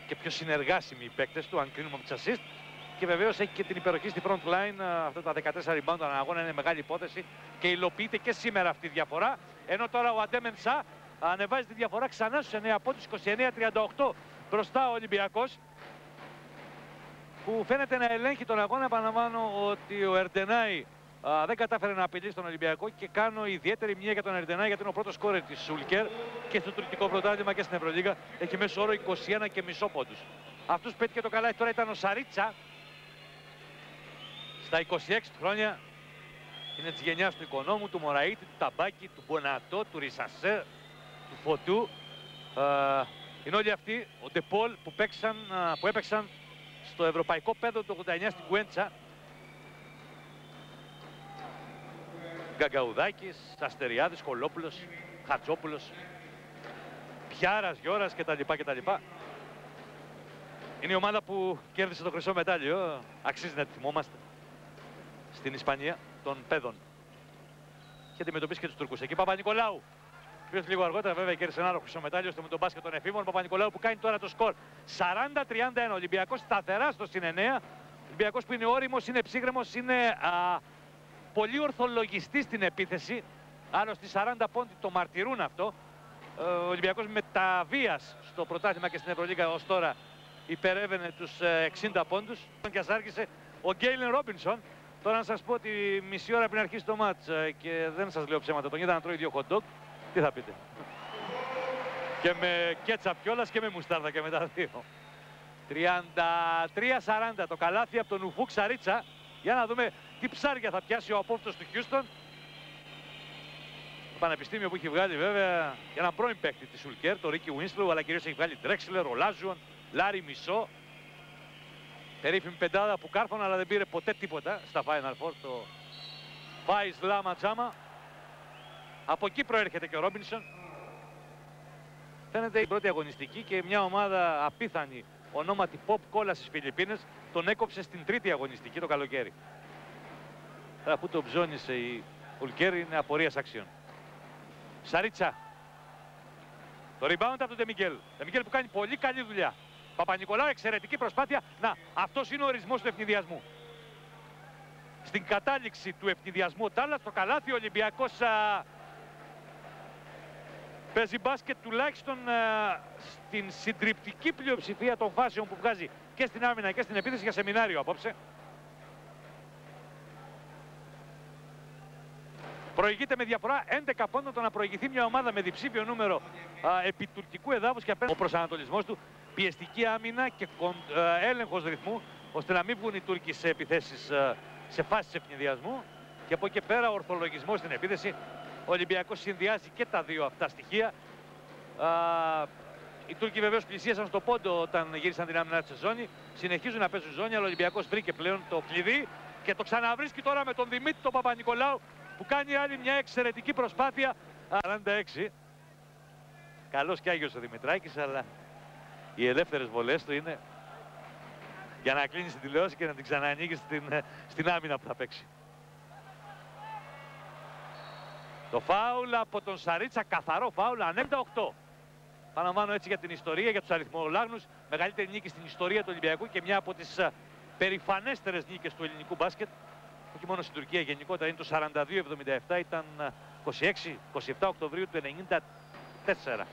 και πιο συνεργάσιμοι οι παίκτες του, αν κρίνουμε από τις assist. Και βεβαίως έχει και την υπεροχή στη front line, αυτά τα δεκατέσσερα rebound ανά αγώνα είναι μεγάλη υπόθεση και υλοποιείται και σήμερα αυτή η διαφορά. Ενώ τώρα ο Αντέμενσα ανεβάζει τη διαφορά ξανά στους εννέα από τους είκοσι εννέα τριάντα οκτώ μπροστά ο Ολυμπιακός, που φαίνεται να ελέγχει τον αγώνα. Επαναλαμβάνω ότι ο Ερντενάι δεν κατάφερε να απειλήσει τον Ολυμπιακό και κάνω ιδιαίτερη μνήμη για τον Ερντενάι, γιατί είναι ο πρώτος σκόρερ της Ουλκέρ και στο τουρκικό πρωτάθλημα και στην Ευρωλίγα. Έχει μέσο όρο είκοσι ένα και μισό πόντους. Αυτούς πέτυχε το καλάθι, τώρα ήταν ο Σαρίτσα. Στα είκοσι έξι χρόνια είναι της γενιάς του Οικονόμου, του Μωραΐτη, του Ταμπάκη, του Μπονατό, του Ρισασέ, του Φωτού. Ε, είναι όλοι αυτοί, ο Ντεπόλ, που, που έπαιξαν στο ευρωπαϊκό πέδο του ογδόντα εννέα στην Κουέντσα. Γκαγκαουδάκης, Αστεριάδης, Κολόπουλος, Χατζόπουλος, Πιάρας, Γιώρας κτλ. κτλ. Είναι η ομάδα που κέρδισε το χρυσό μετάλλιο, αξίζει να τη θυμόμαστε, στην Ισπανία των παιδών. Και αντιμετωπίσει και τους Τουρκούς. Εκεί Παπανικολάου, ο οποίος λίγο αργότερα βέβαια κέρδισε ένα άλλο χρυσό μετάλλιο στο με τον μπάσκετ των εφήβων. Παπανικολάου που κάνει τώρα το σκορ σαράντα τριάντα ένα. Ολυμπιακός σταθερά στο συν εννέα. Ολυμπιακός που είναι όριμος, είναι ψύχρεμος, είναι α, πολύ ορθολογιστής στην επίθεση. Άλλωστε σαράντα πόντοι το μαρτυρούν αυτό. Ο Ολυμπιακός με τα βίας στο πρωτάθλημα και στην Ευρωλίγα ως τώρα υπερέβαινε τους εξήντα πόντους. Και ας άρχισε ο Γκέιλεν Ρόμπινσον. Τώρα να σας πω ότι μισή ώρα πριν αρχίσει το μάτς και δεν σας λέω ψέματα, τον είδα να τρώει δύο hot dog, τι θα πείτε. Και με κέτσαπ κιόλας και με μουστάρδα και με τα δύο. τριάντα τρία σαράντα το καλάθι από τον Ουφού Ξαρίτσα. Για να δούμε τι ψάρια θα πιάσει ο απόφυτος του Χιούστον. Το πανεπιστήμιο που έχει βγάλει βέβαια για έναν πρώην παίκτη της Ουλκέρ, το Ρίκι Ουίνσλου, αλλά κυρίως έχει βγάλει Drexler, Ρολάζιον, Λάρι Μισό. Περίφημη πεντάδα που κάρφωνα, αλλά δεν πήρε ποτέ τίποτα στα Final Four, το Βάις Λάμα Τζάμα. Από εκεί προέρχεται και ο Ρόμπινσον. Φαίνεται η πρώτη αγωνιστική και μια ομάδα απίθανη ονόματι Pop Cola στις Φιλιππίνες τον έκοψε στην τρίτη αγωνιστική το καλοκαίρι. Τώρα που τον ψώνησε η Ουλκέρη είναι απορίας αξιών. Σαρίτσα. Το rebound από τον Ντε Μιγκέλ. Ντε Μιγκέλ που κάνει πολύ καλή δουλειά. Παπανικολάου, εξαιρετική προσπάθεια. Να, αυτός είναι ο ορισμός του ευνηδιασμού. Στην κατάληξη του ευνηδιασμού ο Τάρλατ, στο καλάθι ο Ολυμπιακός α, παίζει μπάσκετ τουλάχιστον α, στην συντριπτική πλειοψηφία των φάσεων που βγάζει και στην άμυνα και στην επίθεση για σεμινάριο απόψε. Προηγείται με διαφορά έντεκα πόντων το να προηγηθεί μια ομάδα με διψήφιο νούμερο α, επί τουρκικού εδάφους και απέναντι ο προσανατολισμός του. Πιεστική άμυνα και έλεγχος ρυθμού, ώστε να μην βγουν οι Τούρκοι σε επιθέσεις, σε φάσεις ευνηδιασμού. Και από εκεί πέρα ορθολογισμός στην επίθεση. Ο Ολυμπιακός συνδυάζει και τα δύο αυτά στοιχεία. Οι Τούρκοι βεβαίως πλησίασαν στο πόντο όταν γύρισαν την άμυνα της ζώνη. Συνεχίζουν να παίζουν ζώνη, αλλά ο Ολυμπιακός βρήκε πλέον το κλειδί. Και το ξαναβρίσκει τώρα με τον Δημήτρη τον Παπανικολάου, που κάνει άλλη μια εξαιρετική προσπάθεια. σαράντα έξι. Καλός και άγιος ο Δημητράκης, αλλά οι ελεύθερες βολές του είναι για να κλείνει την τηλεόραση και να την ξανανοίγει στην, στην άμυνα που θα παίξει. Το φάουλ από τον Σαρίτσα, καθαρό φάουλ, ανέπτα οκτώ. Παναμβάνω έτσι για την ιστορία, για τους αριθμολάγνους. Μεγαλύτερη νίκη στην ιστορία του Ολυμπιακού και μια από τις περηφανέστερες νίκες του ελληνικού μπάσκετ. Όχι μόνο στην Τουρκία, γενικότερα είναι το σαράντα δύο εβδομήντα επτά, ήταν είκοσι έξι είκοσι επτά Οκτωβρίου του ενενήντα τέσσερα.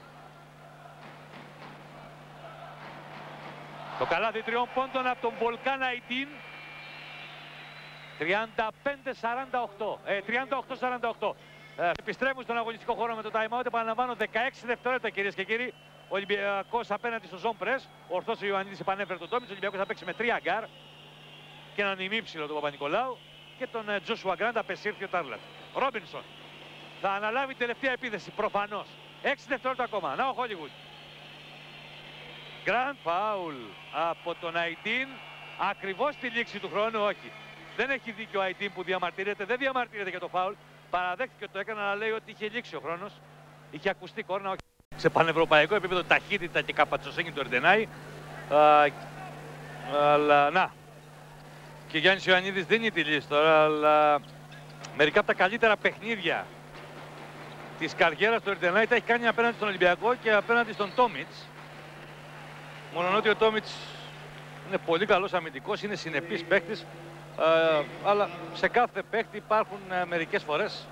Το καλάθι τριών πόντων από τον Βολκάν Αιτίν. τριάντα πέντε σαράντα οκτώ. τριάντα οκτώ σαράντα οκτώ. Ε, επιστρέφουν στον αγωνιστικό χώρο με το time out. Επαναλαμβάνω, δεκαέξι δευτερόλεπτα κυρίες και κύριοι. Ο Ολυμπιακός απέναντι στο Zone Press. Ορθώς ο Ιωαννίδης επανέφερε τον Τόμιτς. Ο Ολυμπιακός θα παίξει με τρία γκάρ και έναν ημίψιλο του Παπανικολάου. Και τον Τζόσουα Γκραντ απεσύρθει ο Τάρλατ. Ρόμπινσον θα αναλάβει τελευταία επίθεση προφανώς. έξι δευτερόλεπτα ακόμα. Να ο Χόλιγουτ. Grand foul από τον Αιτίν, ακριβώς στη λήξη του χρόνου, όχι. Δεν έχει δίκιο ο Αιτίν που διαμαρτύρεται, δεν διαμαρτύρεται για το foul. Παραδέχτηκε ότι το έκανε, αλλά λέει ότι είχε λήξει ο χρόνος. Είχε ακουστεί κόρνα, όχι. Σε πανευρωπαϊκό επίπεδο ταχύτητα και καπατσοσύνη του Ερντενάι. Αλλά να. Και ο Γιάννης Ιωαννίδης δίνει τη λύση τώρα, αλλά Μερικά από τα καλύτερα παιχνίδια της καριέρας του Ερντενάι τα έχει κάνει απέναντι στον Ολυμπιακό και απέναντι στον Τόμιτς. Μόνο ότι ο Τόμιτς είναι πολύ καλός αμυντικός, είναι συνεπής παίκτης, ε, αλλά σε κάθε παίκτη υπάρχουν ε, μερικές φορές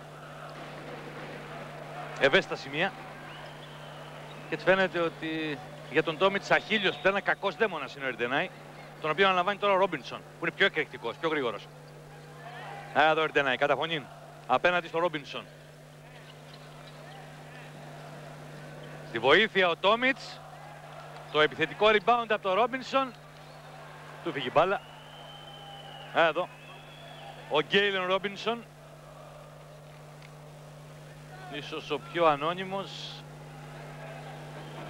ευαίσθητα σημεία. Και έτσι φαίνεται ότι για τον Τόμιτς αχίλιος, που ήταν ένα κακός δαίμονας, είναι ο Ερντενάι, τον οποίο αναλαμβάνει τώρα ο Ρόμπινσον, που είναι πιο εκρηκτικός, πιο γρήγορος. Άρα εδώ ο Ερντενάι, καταφωνεί απέναντι στο Ρόμπινσον. Στη βοήθεια ο Τόμιτς, το επιθετικό rebound από τον Ρόμπινσον. Του φύγει μπάλα. Άρα εδώ ο Γκέιλεν Ρόμπινσον, ίσως ο πιο ανώνυμος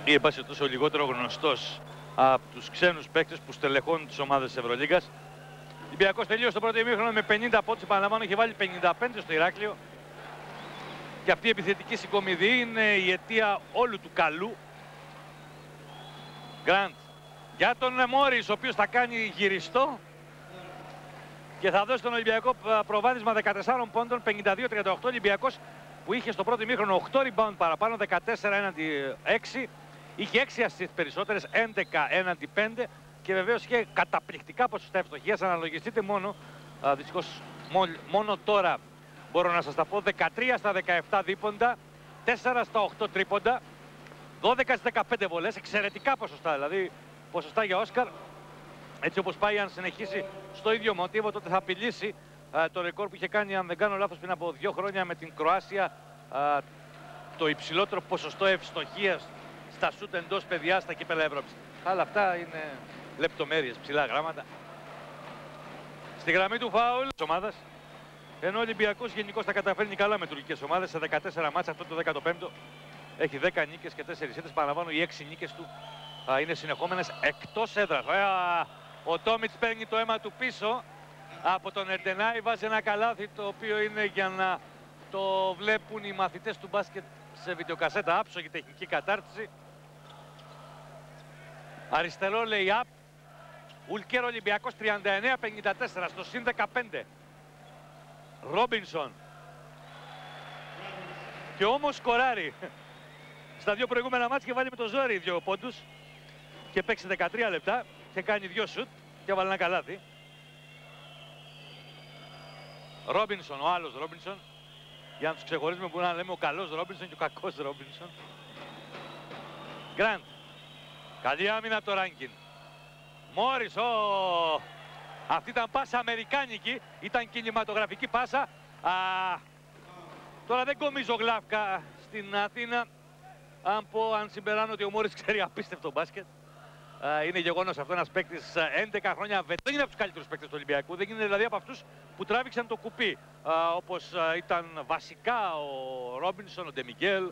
ή εν πάση τόσο λιγότερο γνωστός από τους ξένους παίκτες που στελεχώνουν τις ομάδες της Ευρωλίγκας. Ο Ολυμπιακός τελείωσε το πρώτο ημίχρονο με πενήντα πόντους, επαναλαμβάνω, είχε βάλει πενήντα πέντε στο Ηράκλειο. Και αυτή η επιθετική συγκομιδή είναι η αιτία όλου του καλού. Γκραντ για τον Μόρις, ο οποίος θα κάνει γυριστό και θα δώσει τον Ολυμπιακό προβάδισμα δεκατεσσάρων πόντων, πενήντα δύο τριάντα οκτώ. Ολυμπιακός που είχε στο πρώτο ημίχρονο οκτώ rebound παραπάνω, δεκατέσσερα έναντι έξι. Είχε έξι ασίστ περισσότερες, έντεκα έναντι πέντε. Και βεβαίως είχε καταπληκτικά ποσοστά ευστοχίας. Αναλογιστείτε μόνο, α, δυστυχώς μόνο, μόνο τώρα μπορώ να σας τα πω, δεκατρία στα δεκαεπτά δίποντα, τέσσερα στα οκτώ τρίποντα, δώδεκα στις δεκαπέντε βολές, εξαιρετικά ποσοστά, δηλαδή ποσοστά για Όσκαρ. Έτσι όπως πάει, αν συνεχίσει στο ίδιο μοτίβο, τότε θα απειλήσει α, το ρεκόρ που είχε κάνει, αν δεν κάνω λάθος, πριν από δύο χρόνια με την Κροάσια, α, το υψηλότερο ποσοστό ευστοχίας στα σούτ εντός παιδιάς στα κύπελα Ευρώπης. Αλλά αυτά είναι λεπτομέρειες, ψηλά γράμματα. Στη γραμμή του φάουλ της ομάδας, ενώ ο Ολυμπιακός γενικώς τα καταφέρνει καλά με τουρκικές ομάδες. Σε δεκατέσσερα μάτσα, αυτό το δεκαπέντε, έχει δέκα νίκες και τέσσερις σέντες. Παραλαμβάνω, οι έξι νίκες του α, είναι συνεχόμενες εκτός έδρας. Ο Τόμιτς παίρνει το αίμα του πίσω από τον Ερντενάι, βάζει ένα καλάθι το οποίο είναι για να το βλέπουν οι μαθητές του μπάσκετ σε βιντεοκασέτα. Άψογη τεχνική κατάρτιση. Αριστερό lay-up. Ουλκέρ Ολυμπιακός, τριάντα εννέα πενήντα τέσσερα, στο συν δεκαπέντε. Ρόμπινσον. Και όμως σκοράρει. Στα δύο προηγούμενα μάτς και βάλει με το ζόρι δύο πόντους. Και παίξει δεκατρία λεπτά και κάνει δύο σουτ και βάλει ένα καλάθι. Ρόμπινσον, ο άλλος Ρόμπινσον. Για να τους ξεχωρίζουμε, που να λέμε ο καλός Ρόμπινσον και ο κακός Ρόμπινσον. Γκραντ. Καλή άμυνα από το Ρανκιν. Μόρις, ο... αυτή ήταν πάσα αμερικάνικη, ήταν κινηματογραφική πάσα. Α... Τώρα δεν κομίζω γλάφκα στην Αθήνα, αν πω, αν συμπεράνω ότι ο Μόρις ξέρει απίστευτο μπάσκετ. Α, είναι γεγονός αυτό, ένας παίκτης έντεκα χρόνια βετέρανος. Δεν είναι από τους καλύτερους παίκτες του Ολυμπιακού, δεν είναι δηλαδή από αυτούς που τράβηξαν το κουπί. Α, όπως α, ήταν βασικά ο Ρόμπινσον, ο Ντε Μιγκέλ,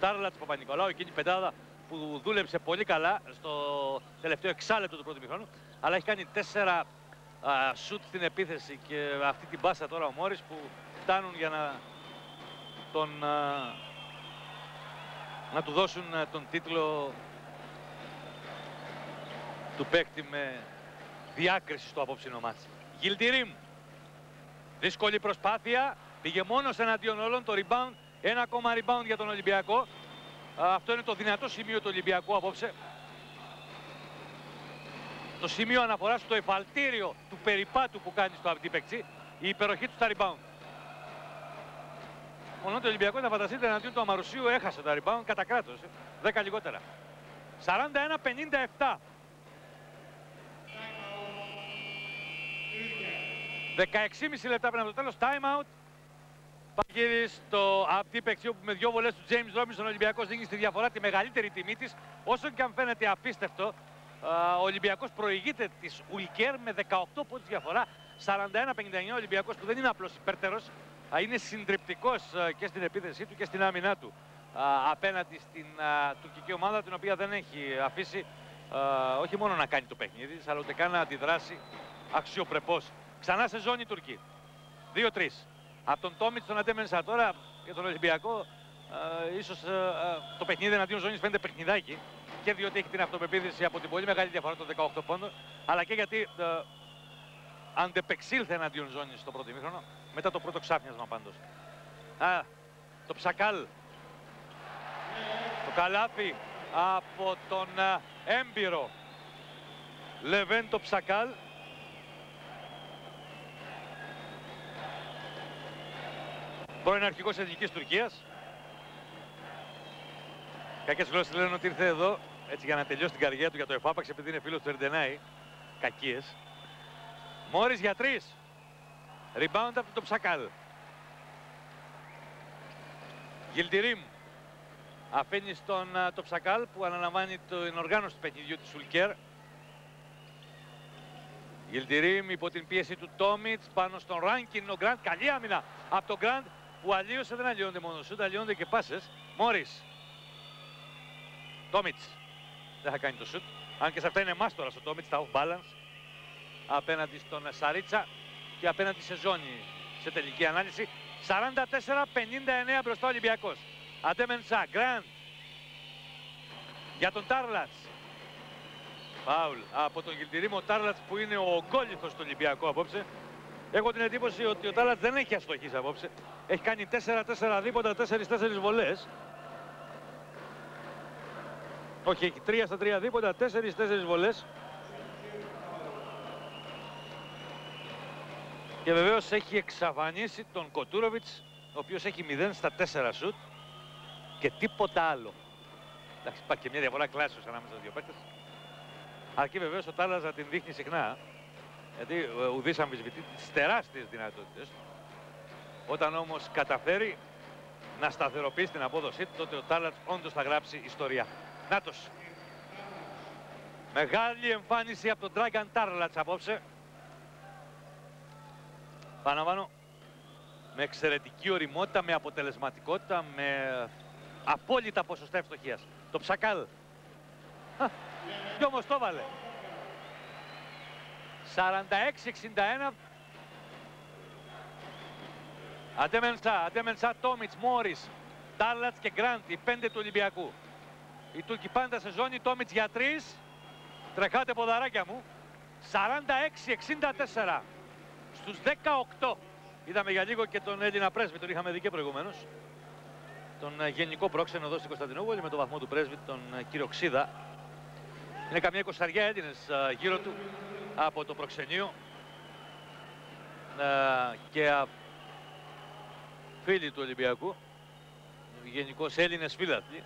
Τάρλατ, Παπανικολάου, εκείνη η πεντάδα που δούλεψε πολύ καλά στο τελευταίο εξάλεπτο του πρώτου ημιχρόνου, αλλά έχει κάνει τέσσερα σουτ στην επίθεση και αυτή την πάσα τώρα ο Μόρις, που φτάνουν για να τον α, να του δώσουν τον τίτλο του παίκτη με διάκριση στο απόψινο μάτς. Γιλντιρίμ, δύσκολη προσπάθεια, πήγε μόνος εναντίον όλων, το rebound, ένα ακόμα rebound για τον Ολυμπιακό. Αυτό είναι το δυνατό σημείο του Ολυμπιακού απόψε. Το σημείο αναφοράς, στο εφαλτήριο του περιπάτου που κάνει στο Αμπντί Ιπεκτσί, η υπεροχή του στα rebound. Μόνο ότι ο Ολυμπιακός, να φανταστείτε, εναντίον του Αμαρουσίου έχασε τα rebound κατά κράτος. δέκα λιγότερα. σαράντα ένα πενήντα επτά. δεκαέξι και μισό λεπτά πριν από το τέλος. Time out. Γύρι στο Αμπντί Ιπεκτσί, όπου με δύο βολές του Τζέιμ Ρόμπινσον ο Ολυμπιακός δίνει στη διαφορά τη μεγαλύτερη τιμή της. Όσο και αν φαίνεται απίστευτο, ο Ολυμπιακός προηγείται της Ουλκέρ με δεκαοκτώ πόντους διαφορά, σαράντα ένα πενήντα εννέα. Ο Ολυμπιακός, που δεν είναι απλώς υπέρτερος, είναι συντριπτικός και στην επίθεσή του και στην άμυνά του απέναντι στην τουρκική ομάδα, την οποία δεν έχει αφήσει όχι μόνο να κάνει το παιχνίδι της, αλλά ούτε καν να αντιδράσει αξιοπρεπώς. Ξανά σε ζώνη Τουρκή. δύο τρία. Από τον Τόμιτς τον αντέμενσα τώρα για τον Ολυμπιακό, ε, ίσως ε, ε, το παιχνίδι εναντίον ζώνης φαίνεται παιχνιδάκι, και διότι έχει την αυτοπεποίθηση από την πολύ μεγάλη διαφορά των δεκαοκτώ πόντων, αλλά και γιατί ε, αντεπεξήλθε εναντίον ζώνης στο πρώτο ημίχρονο, μετά το πρώτο ξάφνιασμα πάντως. Α, το ψακάλ, το καλάθι από τον έμπειρο Λεβέντο Ψακάλ. Πρώην αρχηγός εθνικής Τουρκίας. Κακές γλώσσες λένε ότι ήρθε εδώ έτσι για να τελειώσει την καριέρα του για το εφάπαξ, επειδή είναι φίλος του Ερντενάι. Κακίες. Μόρις για τρεις. Rebound από το Ψακάλ. Γιλντιρίμ αφήνει στον το Ψακάλ που αναλαμβάνει την οργάνωση του παιχνιδιού της Ουλκέρ. Γιλντιρίμ υπό την πίεση του Τόμιτς πάνω στον Ρανκιν, ο Γκραντ, καλή άμυνα από τον Γκραντ που αλλίωσε, δεν αλλοιώνται μόνο σούτ, αλλοιώνται και πάσες. Μόρις. Τόμιτς δεν θα κάνει το σούτ, αν και σε αυτά είναι μάστορας ο Τόμιτς, τα off balance απέναντι στον Σαρίτσα και απέναντι σε ζώνη σε τελική ανάλυση. σαράντα τέσσερα πενήντα εννέα μπροστά ο Ολυμπιακός. Αντέμενσα, Γκραντ για τον Τάρλατς. Φάουλ από τον Γιλντιρίμ, ο Τάρλατς που είναι ο γκόλιθος του Ολυμπιακού απόψε. Έχω την εντύπωση ότι ο Τάρλατς δεν έχει αστοχής απόψε. Έχει κάνει τέσσερα τέσσερα δίποτα, τέσσερα τέσσερα βολές. Όχι, έχει τρία στα τρία δίποτα, τέσσερα τέσσερα βολές. Και βεβαίως έχει εξαφανίσει τον Κοτούροβιτς, ο οποίος έχει μηδέν στα τέσσερα σουτ και τίποτα άλλο. Εντάξει, υπάρχει και μια διαφορά κλάσεως ανάμεσα στους δύο παίκτες. Αρκεί βεβαίως ο Τάρλας να την δείχνει συχνά, γιατί ουδής αμφισβητεί τις τεράστιες δυνατότητες. Όταν όμως καταφέρει να σταθεροποιήσει την απόδοσή του, τότε ο Τάρλας όντως θα γράψει ιστορία. Νάτος. Μεγάλη εμφάνιση από τον Dragan Τάρλατς απόψε. Παναβάνω, με εξαιρετική ωριμότητα, με αποτελεσματικότητα, με απόλυτα ποσοστά ευστοχίας. Το Ψακάλ. Κι όμως το βάλε. σαράντα έξι εξήντα ένα. Αντέμενσα, Αντέμενσα, Τόμιτς, Μόρις, Τάρλατς και Γκραντ, οι πέντε του Ολυμπιακού. Οι Τούρκοι πάντα σε ζώνη, Τόμιτς για τρεις. Τρεχάτε ποδαράκια μου. σαράντα έξι εξήντα τέσσερα. Στους δεκαοκτώ. Είδαμε για λίγο και τον Έλληνα πρέσβη, τον είχαμε δει και προηγουμένως. Τον γενικό πρόξενο εδώ στην Κωνσταντινούπολη με τον βαθμό του πρέσβη, τον κύριο Ξίδα. Είναι καμιά εικοσαριά Έλληνες γύρω του από το προξενείο και φίλοι του Ολυμπιακού. Γενικώς Έλληνες φίλαθλοι.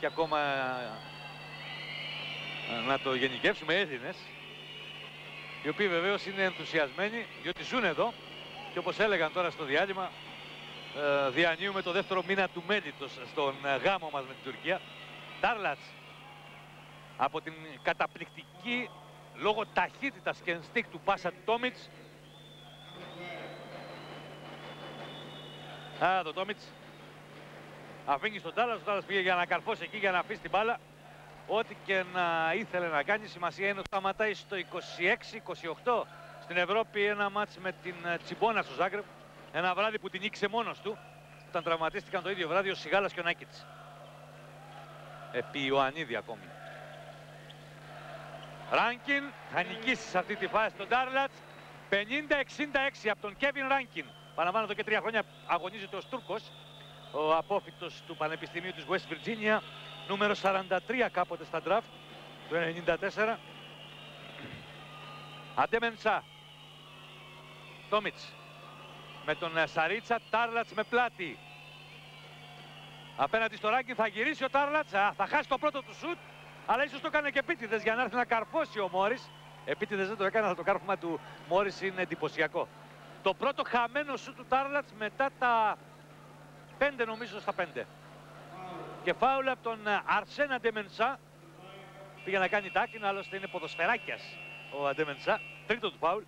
Και ακόμα να το γενικεύσουμε, Έλληνες, οι οποίοι βεβαίως είναι ενθουσιασμένοι διότι ζουν εδώ και όπως έλεγαν τώρα στο διάλειμμα, διανύουμε το δεύτερο μήνα του μέλιτος στον γάμο μας με την Τουρκία. Τάρλατς από την καταπληκτική λόγω ταχύτητας και ενστίκ του πάσα του Τόμιτς. Α, το Τόμιτς αφήνει στον Τάρλατς, ο Τάρλατς πήγε για να καρφώσει εκεί, για να αφήσει την μπάλα. Ό,τι και να ήθελε να κάνει, σημασία είναι ότι σταματάει στο είκοσι έξι είκοσι οκτώ στην Ευρώπη ένα μάτς με την Τσιμπόνα στο Ζάγκρεπ. Ένα βράδυ που την νίκησε μόνος του, όταν τραυματίστηκαν το ίδιο βράδυ ο Σιγάλας και ο Νάκητς. Επί Ιωαννίδη ακόμη. Ράνκιν θα νικήσει σε αυτή τη φάση τον Τάρλατς. πενήντα εξήντα έξι από τον Κέβιν Ράνκιν. Παραμβάνω εδώ και τρία χρόνια αγωνίζεται ως Τούρκος, ο απόφυτος του Πανεπιστημίου της West Virginia, νούμερο σαράντα τρία κάποτε στα draft, το ενενήντα τέσσερα. Αντέμενσα, Τόμιτς με τον Σαρίτσα, Τάρλατς με πλάτη. Απέναντι στο Ράνκιν θα γυρίσει ο Τάρλατς, α, θα χάσει το πρώτο του σουτ, αλλά ίσως το έκανε και επίτηδες για να έρθει να καρφώσει ο Μόρις. Επίτηδες δεν το έκανε, αλλά το κάρφωμα του Μόρις είναι εντυπωσιακό. Το πρώτο χαμένο σουτ του Τάρλατς μετά τα πέντε, νομίζω, στα πέντε. Και φάουλα από τον Αρσέν Αντέμενσα. Πήγε να κάνει τάκινο, άλλωστε είναι ποδοσφαιράκιας ο Αντέμενσα. Τρίτο του φάουλ.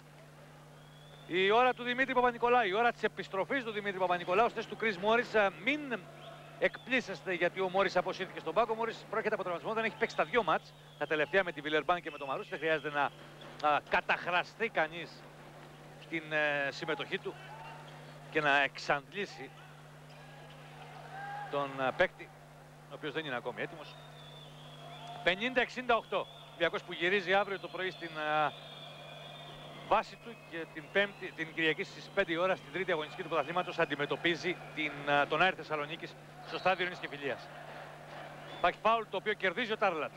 Η ώρα του Δημήτρη Παπανικολάου, η ώρα της επιστροφής του Δημήτρη Παπανικολάου στη θέση του Chris Morris. Μην εκπλήσεστε γιατί ο Morris αποσύρθηκε στον πάγκο. Ο Morris πρόκειται από τραυματισμό, δεν έχει παίξει τα δύο μάτς. Τα τελευταία με τη Βιλερμπάν και με το Μαρούς. Δεν χρειάζεται να α, καταχραστεί κανείς στην ε, συμμετοχή του και να εξαντλήσει τον ε, παίκτη, ο οποίος δεν είναι ακόμη έτοιμος. πενήντα εξήντα οκτώ. Ολυμπιακός που γυρίζει αύριο το πρωί στην βάση του και την, πέμπτη, την Κυριακή στις πέντε η ώρα στην τρίτη αγωνιστική του πρωταθλήματος αντιμετωπίζει την, τον ΑΕΡ Θεσσαλονίκης στο στάδιο Ειρήνης και Φιλίας. Υπάρχει φάουλ το οποίο κερδίζει ο Τάρλατ.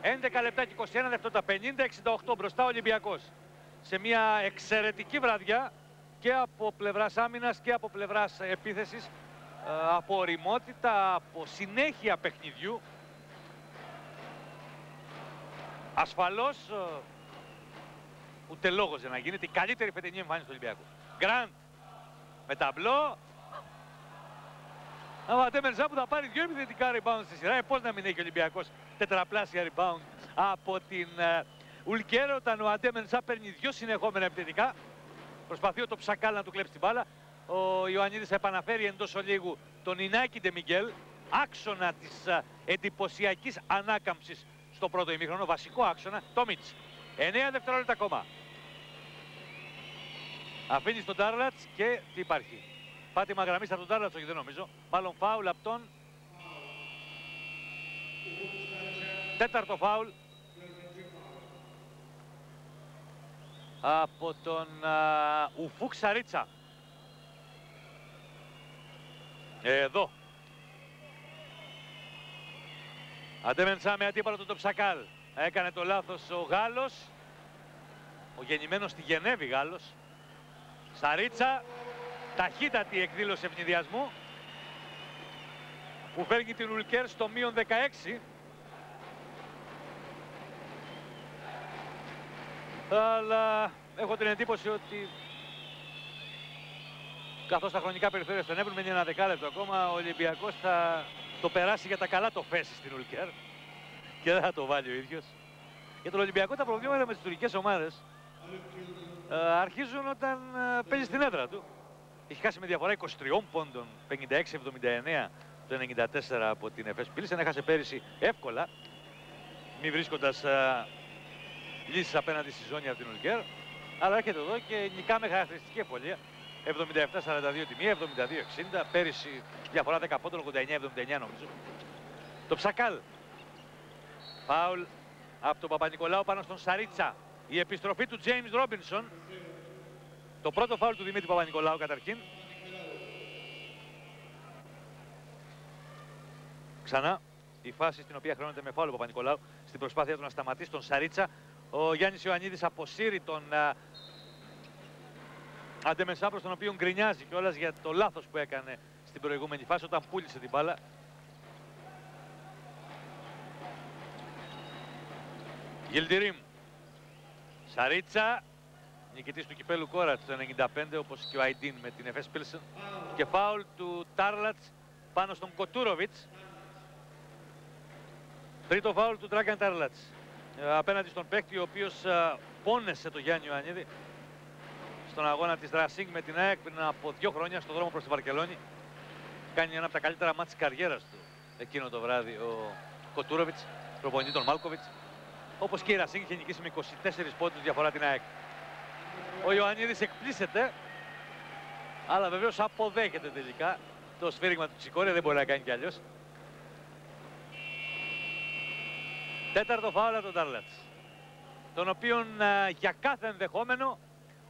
έντεκα λεπτά και είκοσι ένα δευτερόλεπτα, πενήντα εξήντα οκτώ μπροστά ο Ολυμπιακός. Σε μια εξαιρετική βραδιά και από πλευράς άμυνας και από πλευράς επίθεσης, από ωριμότητα, από συνέχεια παιχνιδιού. Ασφαλώς ούτε λόγος δεν να γίνεται η καλύτερη φετινή εμφάνιση του Ολυμπιακού. Γκραντ με ταμπλό. Αβαντέ Μερζά που θα πάρει δύο επιθετικά rebound στη σειρά. Ε, πώς να μην έχει ο Ολυμπιακός τετραπλάσια rebound από την ε, Ουλκέρ, όταν ο Αντέ Μερζά παίρνει δύο συνεχόμενα επιθετικά. Προσπαθεί ο το Ψακάλ να του κλέψει την μπάλα. Ο Ιωαννίδης θα επαναφέρει εντός ολίγου τον Ινάκη Ντε Μιγκέλ, άξονα της ε, εντυπωσιακής ανάκαμψης στο πρώτο ημίχρονο, βασικό άξονα, Τόμιτς. εννέα δευτερόλεπτα ακόμα. Αφήνει στον Τάρλατς και τι υπάρχει. Πάτημα γραμμής από τον Τάρλατς, όχι δεν νομίζω. Μάλλον φάουλ από τον... Τέταρτο φάουλ. Από τον α, Ουφού Ξαρίτσα. Εδώ. Αντέμενσα με αντίπαλο τον Τοψακάλ. Έκανε το λάθος ο Γάλλος. Ο γεννημένος στη Γενέβη Γάλλος. Ξαρίτσα. Ταχύτατη εκδήλωση ευνηδιασμού που φέρνει την Ουλκέρ στο μείον δεκαέξι. Αλλά έχω την εντύπωση ότι καθώς τα χρονικά περιθώρια στον Εύρου, μένει ένα δεκάλεπτο ακόμα, ο Ολυμπιακός θα το περάσει για τα καλά το φέση στην Ουλκέρ και δεν θα το βάλει ο ίδιος. Για τον Ολυμπιακό τα προβλήματα με τις τουρκικές ομάδες αρχίζουν όταν παίζει στην έδρα του. Έχει χάσει με διαφορά είκοσι τριών πόντων, πενήντα έξι εβδομήντα εννέα το ενενήντα τέσσερα από την Εφές Πίλσεν. Έχασε πέρυσι εύκολα, μη βρίσκοντας α, λύσεις απέναντι στη ζώνη από την Ουλκέρ. Αλλά έρχεται εδώ και νικά με χαρακτηριστική ευκολία. εβδομήντα επτά σαράντα δύο τιμή, εβδομήντα δύο εξήντα. Πέρυσι διαφορά δέκα πόντων, ογδόντα εννέα εβδομήντα εννέα νομίζω. Το Ψακάλ. Φάουλ από τον Παπανικολάου πάνω στον Σαρίτσα. Η επιστροφή του Τζέιμ Ρόμπινσον. Το πρώτο φάουλ του Δημήτρη Παπανικολάου καταρχήν. Ξανά η φάση στην οποία χρεώνεται με φάουλ ο Παπανικολάου στην προσπάθεια του να σταματήσει τον Σαρίτσα. Ο Γιάννης Ιωαννίδης αποσύρει τον Αντέ Μεσά, προς τον οποίο γκρινιάζει κιόλας για το λάθος που έκανε στην προηγούμενη φάση όταν πούλησε την μπάλα. Γιλντιρίμ. Σαρίτσα. Νικητής του κυπέλου Κόρατς το ενενήντα πέντε, όπως και ο Αϊντίν με την Εφές Πίλσεν. Και φάουλ του Τάρλατς πάνω στον Κοτούροβιτς. Τρίτο φάουλ του Ντέγιαν Τάρλατς απέναντι στον παίκτη ο οποίος α, πόνεσε τον Γιάννη Ιωαννίδη στον αγώνα της Racing με την ΑΕΚ πριν από δύο χρόνια στον δρόμο προς τη Βαρκελόνη. Κάνει ένα από τα καλύτερα μάτς της καριέρας του εκείνο το βράδυ ο Κοτούροβιτς, προπονητή τον Μάλκοβιτς. Όπως και η Racing είχε νικήσει με είκοσι τέσσερις πόντους διαφορά την ΑΕΚ. Ο Ιωαννίδης εκπλήσεται, αλλά βεβαίως αποδέχεται τελικά το σφύριγμα του Τσικόρια, δεν μπορεί να κάνει κι αλλιώς. Τέταρτο φάουλ από τον Τάρλατς, τον οποίον για κάθε ενδεχόμενο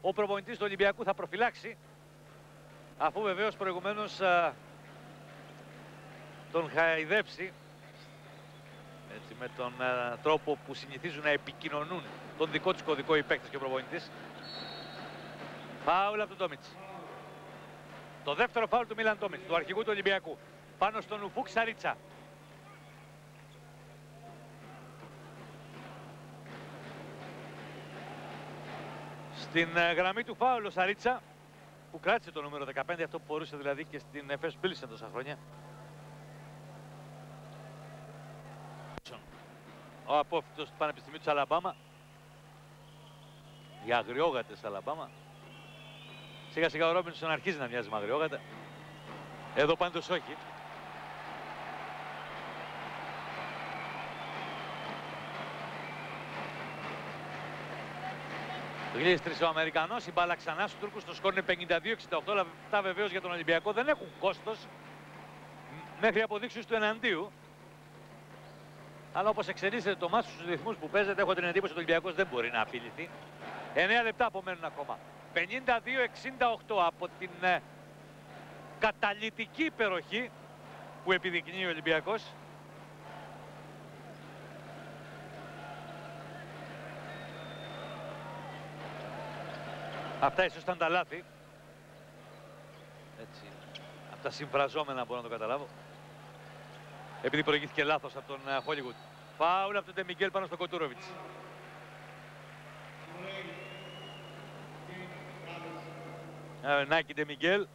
ο προπονητής του Ολυμπιακού θα προφυλάξει, αφού βεβαίως προηγουμένως α, τον χαϊδέψει έτσι, με τον α, τρόπο που συνηθίζουν να επικοινωνούν τον δικό τους κωδικό οι παίκτες και ο προπονητής. Φάουλ από τον Τόμιτς. Το δεύτερο φάουλ του Μίλαν Τόμιτς, του αρχηγού του Ολυμπιακού, πάνω στον Ουφού Ξαρίτσα. Στην γραμμή του φάουλ ο Σαρίτσα, που κράτησε το νούμερο δεκαπέντε, αυτό που μπορούσε δηλαδή και στην Εφές Πίλσεν τόσα χρόνια. Ο απόφυτος του Πανεπιστημίου της Αλαμπάμα. Οι αγριόγατες Αλαμπάμα. Σιγά σιγά ο Ρόμπινσον αρχίζει να μοιάζει με αγριόγατα. Εδώ πάντως όχι. Γλίστρησε ο Αμερικανός, η μπάλα ξανά στους Τούρκους, το σκόρ είναι πενήντα δύο εξήντα οκτώ, αλλά αυτά βεβαίως για τον Ολυμπιακό δεν έχουν κόστος μέχρι αποδείξεις του εναντίου. Αλλά όπως εξελίσσεται το μάτσο στους ρυθμούς που παίζεται, έχω την εντύπωση ότι ο Ολυμπιακός δεν μπορεί να απειληθεί. εννέα λεπτά απομένουν ακόμα. πενήντα δύο εξήντα οκτώ από την ε, καταλυτική υπεροχή που επιδεικνύει ο Ολυμπιακός. Αυτά ίσως ήταν τα λάθη. Έτσι, από τα συμφραζόμενα μπορώ να το καταλάβω. Επειδή προηγήθηκε λάθος από τον Χόλιγουτ. Φάουλ από τον Ντε Μιγκέλ πάνω στο Κοτούροβιτς. Ινάκη Ντε Μιγκέλ,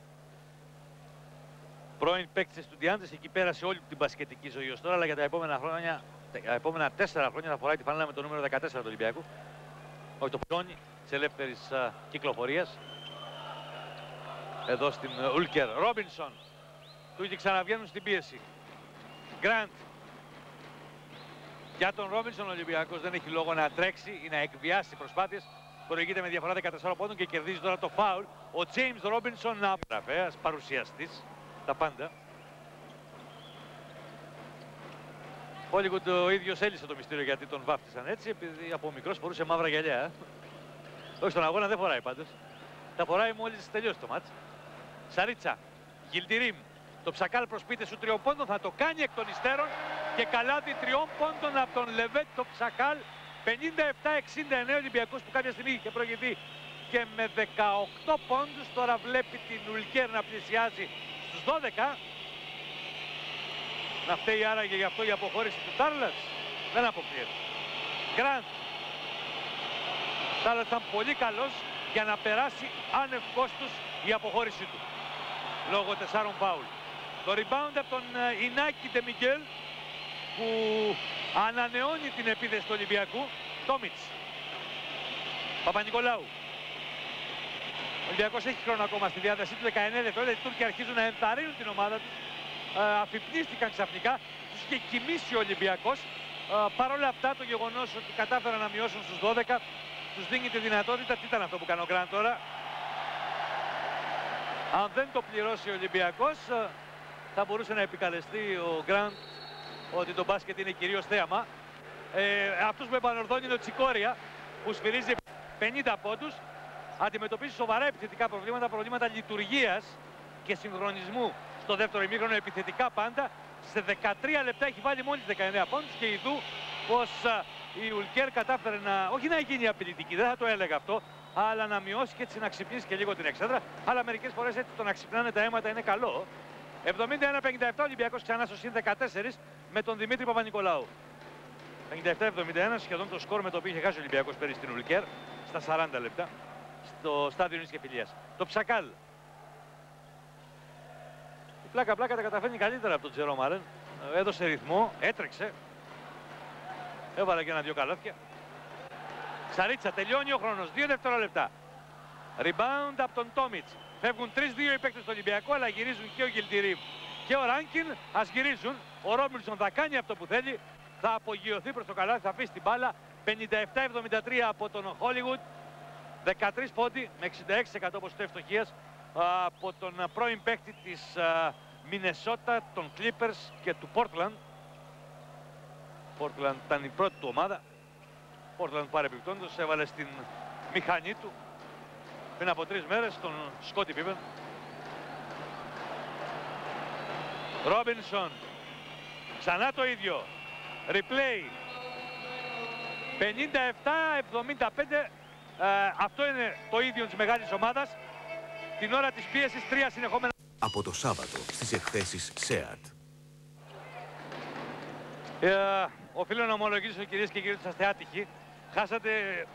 πρώην παίκτης του Ντιάντζες, εκεί πέρασε όλη την μπασκετική ζωή ως τώρα, αλλά για τα επόμενα, χρόνια, τα επόμενα τέσσερα χρόνια θα φοράει τη φανέλα με το νούμερο δεκατέσσερα του Ολυμπιακού. Όχι, το πλώνει της ελεύθερης κυκλοφορίας. Εδώ στην Ουλκέρ. Ρόμπινσον. Του και ξαναβγαίνουν στην πίεση. Γκραντ. Για τον Ρόμπινσον ο Ολυμπιακός δεν έχει λόγο να τρέξει ή να εκβιάσει προσπάθειες. Προηγείται με διαφορά δεκατεσσάρων πόντων και κερδίζει τώρα το φάουλ. Ο Τζέιμ Ρόμπινσον, απραβέας, παρουσιαστής, τα πάντα. Χόλιγουτ ο ίδιος έλυσε το μυστήριο γιατί τον βάφτισαν έτσι, επειδή από μικρός φορούσε μαύρα γυαλιά. Όχι, στον αγώνα δεν φοράει πάντως. Τα φοράει μόλις τελειώσει το μάτς. Σαρίτσα, Γιλντιρίμ. Το ψακάλ προσπείται σου τριών πόντων, θα το κάνει εκ των υστέρων και καλάθι τριών πόντων από τον Λεβέτ το ψακάλ. πενήντα επτά εξήντα εννέα Ολυμπιακός που κάποια στιγμή είχε προηγηθεί και με δεκαοκτώ πόντους. Τώρα βλέπει την Ουλκέρ να πλησιάζει στους δώδεκα. Να φταίει άραγε γι' αυτό η αποχώρηση του Τάρλατ. Δεν αποκλείεται. Γκραντ. Τάρλατ ήταν πολύ καλός για να περάσει άνευ κόστους η αποχώρησή του. Λόγω τεσσάρων φάουλ. Το rebound από τον Ινάκη Ντε Μιγκέλ που ανανεώνει την επίθεση του Ολυμπιακού. Τόμιτς. Παπανικολάου. Ο Ολυμπιακός έχει χρόνο ακόμα στη διάθεσή του. δεκαεννέα λεπτά. Οι Τούρκοι αρχίζουν να ενθαρρύνουν την ομάδα τους. Αφυπνίστηκαν ξαφνικά. Τους είχε κοιμήσει ο Ολυμπιακός. Παρ' όλα αυτά το γεγονός ότι κατάφεραν να μειώσουν στους δώδεκα τους δίνει τη δυνατότητα. Τι ήταν αυτό που κάνει ο Γκραντ τώρα? Αν δεν το πληρώσει ο Ολυμπιακός θα μπορούσε να επικαλεστεί ο Γκραντ ότι το μπάσκετ είναι κυρίως θέαμα. Ε, αυτός που επανορθώνει είναι ο Τσικόρια που σφυρίζει πενήντα πόντους. Αντιμετωπίζει σοβαρά επιθετικά προβλήματα, προβλήματα λειτουργίας και συγχρονισμού στο δεύτερο ημίχρονο, επιθετικά πάντα. Σε δεκατρία λεπτά έχει βάλει μόλις δεκαεννέα πόντους και ειδού πως η Ουλκέρ κατάφερε να, όχι να γίνει απειλητική, δεν θα το έλεγα αυτό, αλλά να μειώσει και έτσι να ξυπνήσει και λίγο την εξέδρα. Αλλά μερικές φορές έτσι το να ξυπνάνε τα αίματα είναι καλό. εβδομήντα ένα πενήντα επτά Ολυμπιακός ξανά στο συν δεκατέσσερα με τον Δημήτρη Παπανικολάου. πενήντα επτά εβδομήντα ένα σχεδόν το σκορ με το οποίο είχε χάσει ο Ολυμπιακός πέρυσι στην Ουλκέρ στα σαράντα λεπτά στο στάδιο Νίκης Κεφιλίας. Το ψακάλ. Πλάκα πλάκα τα καταφέρνει καλύτερα από τον Τζερόμ Άρεν. Έδωσε ρυθμό, έτρεξε. Έβαλε και ένα-δύο καλάθια. Σαρίτσα, τελειώνει ο χρόνος. Δύο δευτερόλεπτα. Rebound από τον Τόμιτς. Φεύγουν τρεις-δύο οι παίκτες του Ολυμπιακού, αλλά γυρίζουν και ο Γιλντιρίμ και ο Ρανκιν. Ας γυρίζουν. Ο Ρόμπινσον θα κάνει αυτό που θέλει. Θα απογειωθεί προς το καλάθι, θα αφήσει την μπάλα. πενήντα επτά εβδομήντα τρία από τον Χόλιγουτ. δεκατρία πόντοι με εξήντα έξι τοις εκατό ποσοστό ευστοχίας από τον πρώην παίκτη της Μινεσότα, των Clippers και του Πόρτλανδ. Πόρτλανδ ήταν η πρώτη του ομάδα. Πόρτλανδ παρεμπιπτόντως έβαλε στην μηχανή του πριν από τρεις μέρες τον Σκότι Πίπεν. Ρόμπινσον. Ξανά το ίδιο. Replay. πενήντα επτά εβδομήντα πέντε. Αυτό είναι το ίδιο της μεγάλης ομάδας. Την ώρα της πίεσης, τρία συνεχόμενα. Από το Σάββατο στις εκθέσεις ΣΕΑΤ. Ε, οφείλω να ομολογήσω, κυρίες και κύριοι, ότι είστε άτυχοι. Χάσατε,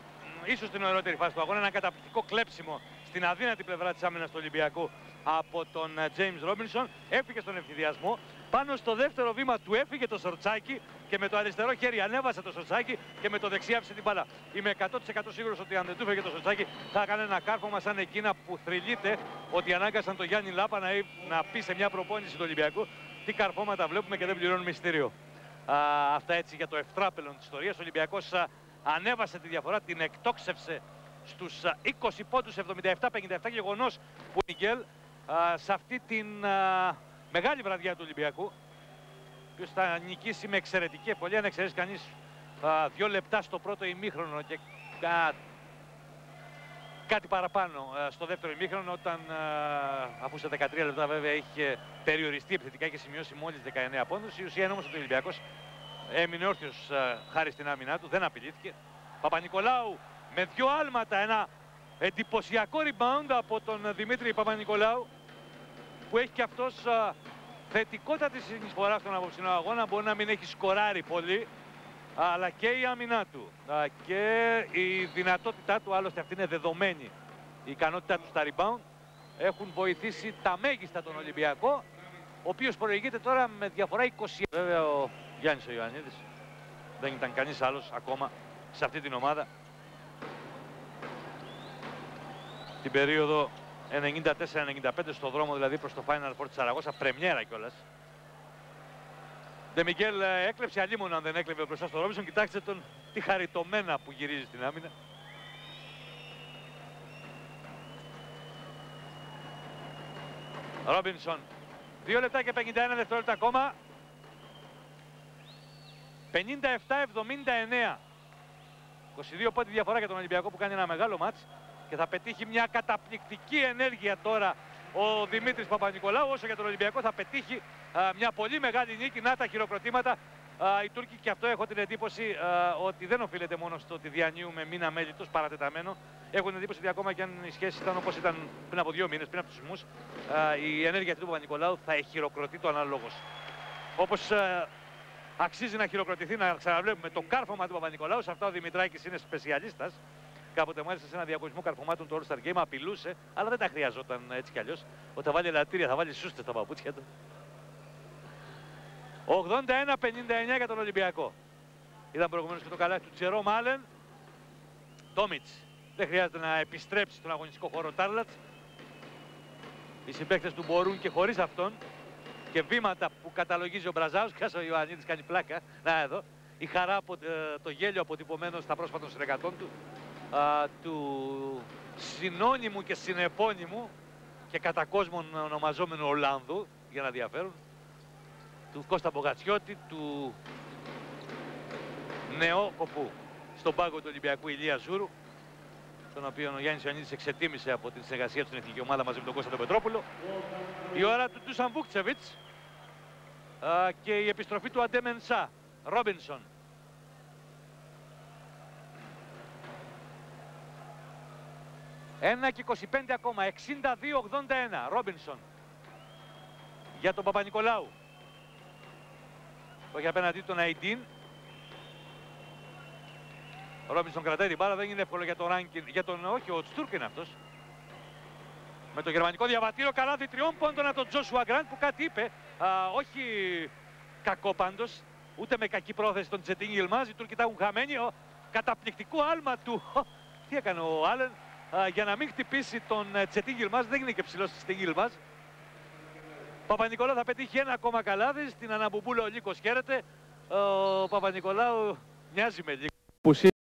ίσως την ωραιότερη φάση του αγώνα, ένα καταπληκτικό κλέψιμο στην αδύνατη πλευρά της άμυνας του Ολυμπιακού από τον James Robinson. Έφυγε στον ευθυδιασμό. Πάνω στο δεύτερο βήμα του έφυγε το σορτσάκι και με το αριστερό χέρι ανέβασε το σορτσάκι και με το δεξί άφησε την μπάλα. Είμαι εκατό τοις εκατό σίγουρος ότι αν δεν του έφυγε το σορτσάκι θα έκανε ένα κάρφωμα σαν εκείνα που θρυλείται ότι ανάγκασαν τον Γιάννη Λάπα να, να πει σε μια προπόνηση του Ολυμπιακού τι καρφώματα βλέπουμε και δεν πληρώνουν μυστήριο. Α, αυτά έτσι για το ευτράπελον της ιστορίας. Ο Ολυμπιακός α, ανέβασε τη διαφορά, την εκτόξευσε στους α, είκοσι πόντους, εβδομήντα επτά πενήντα επτά, γεγονός που Μιγκέλ σε αυτή την α, μεγάλη βραδιά του Ολυμπιακού ποιος θα νικήσει με εξαιρετική ευκολία, αν εξαιρέσει κανείς α, δύο λεπτά στο πρώτο ημίχρονο και α, κάτι παραπάνω α, στο δεύτερο ημίχρονο, όταν α, αφού στα δεκατρία λεπτά βέβαια είχε περιοριστεί επιθετικά και σημειώσει μόλις δεκαεννέα πόντους. Η ουσία είναι όμως ότι ο Ολυμπιακός έμεινε όρθιος α, χάρη στην άμυνά του, δεν απειλήθηκε. Παπανικολάου με δυο άλματα, ένα εντυπωσιακό rebound από τον Δημήτρη Παπανικολάου, που έχει και αυτός θετικότατη συνεισφορά στον απόψινό αγώνα. Μπορεί να μην έχει σκοράρει πολύ, αλλά και η άμυνά του α, και η δυνατότητά του, άλλωστε αυτή είναι δεδομένη, η ικανότητά του στα rebound, έχουν βοηθήσει τα μέγιστα τον Ολυμπιακό, ο οποίος προηγείται τώρα με διαφορά είκοσι. Βέβαια ο Γιάννης ο Ιωαννίδης δεν ήταν κανείς άλλος ακόμα σε αυτή την ομάδα την περίοδο ενενήντα τέσσερα ενενήντα πέντε, στο δρόμο δηλαδή προς το Final Four της Σαραγώσα, πρεμιέρα κιόλας. Ντε Μιγκέλ έκλεψε, αλλήμον αν δεν έκλεβε μπροστά στο Ρόμπινσον. Κοιτάξτε τον τι χαριτωμένα που γυρίζει στην άμυνα. Ρόμπινσον, δύο λεπτά και πενήντα ένα δευτερόλεπτα ακόμα. πενήντα επτά εβδομήντα εννέα. είκοσι δύο πόντοι διαφορά για τον Ολυμπιακό, που κάνει ένα μεγάλο μάτς. Και θα πετύχει μια καταπληκτική ενέργεια τώρα ο Δημήτρης Παπανικολάου, όσο για τον Ολυμπιακό θα πετύχει α, μια πολύ μεγάλη νίκη. Να τα χειροκροτήματα. Α, οι Τούρκοι, και αυτό έχω την εντύπωση α, ότι δεν οφείλεται μόνο στο ότι διανύουμε μήνα μέλητος παρατεταμένο. Έχουν την εντύπωση ότι ακόμα και αν οι σχέσεις ήταν όπως ήταν πριν από δύο μήνες, πριν από τους σεισμούς, η ενέργεια του Παπανικολάου θα χειροκροτεί το αναλόγως. Όπως α, αξίζει να χειροκροτηθεί, να ξαναβλέπουμε το κάρφωμα του Παπανικολάου. Σε αυτά ο Δημητράκης είναι σπεσιαλίστας. Κάποτε μάλιστα σε ένα διαγωνισμό καρφωμάτων του All Star Game απειλούσε, αλλά δεν τα χρειαζόταν έτσι κι αλλιώς. Ότι θα βάλει ελαττήρια, θα βάλει σούστες στα παπούτσια του. ογδόντα ένα πενήντα εννέα για τον Ολυμπιακό. Ήταν προηγουμένως και το καλάθι του Τσερό Μάλεν. Τόμιτς δεν χρειάζεται να επιστρέψει στον αγωνιστικό χώρο Τάρλατ. Οι συμπαίκτες του μπορούν και χωρίς αυτόν. Και βήματα που καταλογίζει ο Μπραζάουσκας, ο Ιωαννίδης κάνει πλάκα. Να εδώ, η χαρά, από, το γέλιο αποτυπωμένο στα πρόσφατα των συνεργατών του. Uh, του συνώνυμου και συνεπώνυμου και κατά κόσμον ονομαζόμενου Ολλάνδου, για να διαφέρουν, του Κώστα Μπογατσιώτη, του νεόκοπου στον πάγκο του Ολυμπιακού Ηλία Ζούρου, τον οποίο ο Γιάννης Ιωαννίδης εξετίμησε από την συνεργασία του στην εθνική ομάδα μαζί με τον Κώστα τον Πετρόπουλο. Η ώρα του Τούσαν Βούκτσεβιτς uh, και η επιστροφή του Αντέμενσά. Ρόμπινσον. ένα και είκοσι πέντε ακόμα, εξήντα δύο ογδόντα ένα. Ρόμπινσον για τον Παπανικολάου. Όχι απέναντι τον Αϊντίν. Ρόμπινσον κρατάει την μπάλα, δεν είναι εύκολο για τον Ρανκιν. Για τον, όχι, ο Τστούρκ είναι αυτός. Με το γερμανικό διαβατήριο, καλάθι τριών πόντων από τον Τζόσουα Γκραντ, που κάτι είπε. Α, όχι κακό πάντως, ούτε με κακή πρόθεση τον Τσετίν Γιλμάζ. Οι Τούρκοι τα έχουν χαμένοι. Ο καταπληκτικό άλμα του. Τι έκανε ο Άλεν. Για να μην χτυπήσει τον Τσετίν Γιλμάζ, δεν είναι και ψηλός Τσετίν Γιλμάζ. Παπανικολάου θα πετύχει ένα ακόμα καλάδι. Στην αναμπουμπούλα ο Λύκος χαίρεται. Ο Παπανικολάου μοιάζει με Λύκο.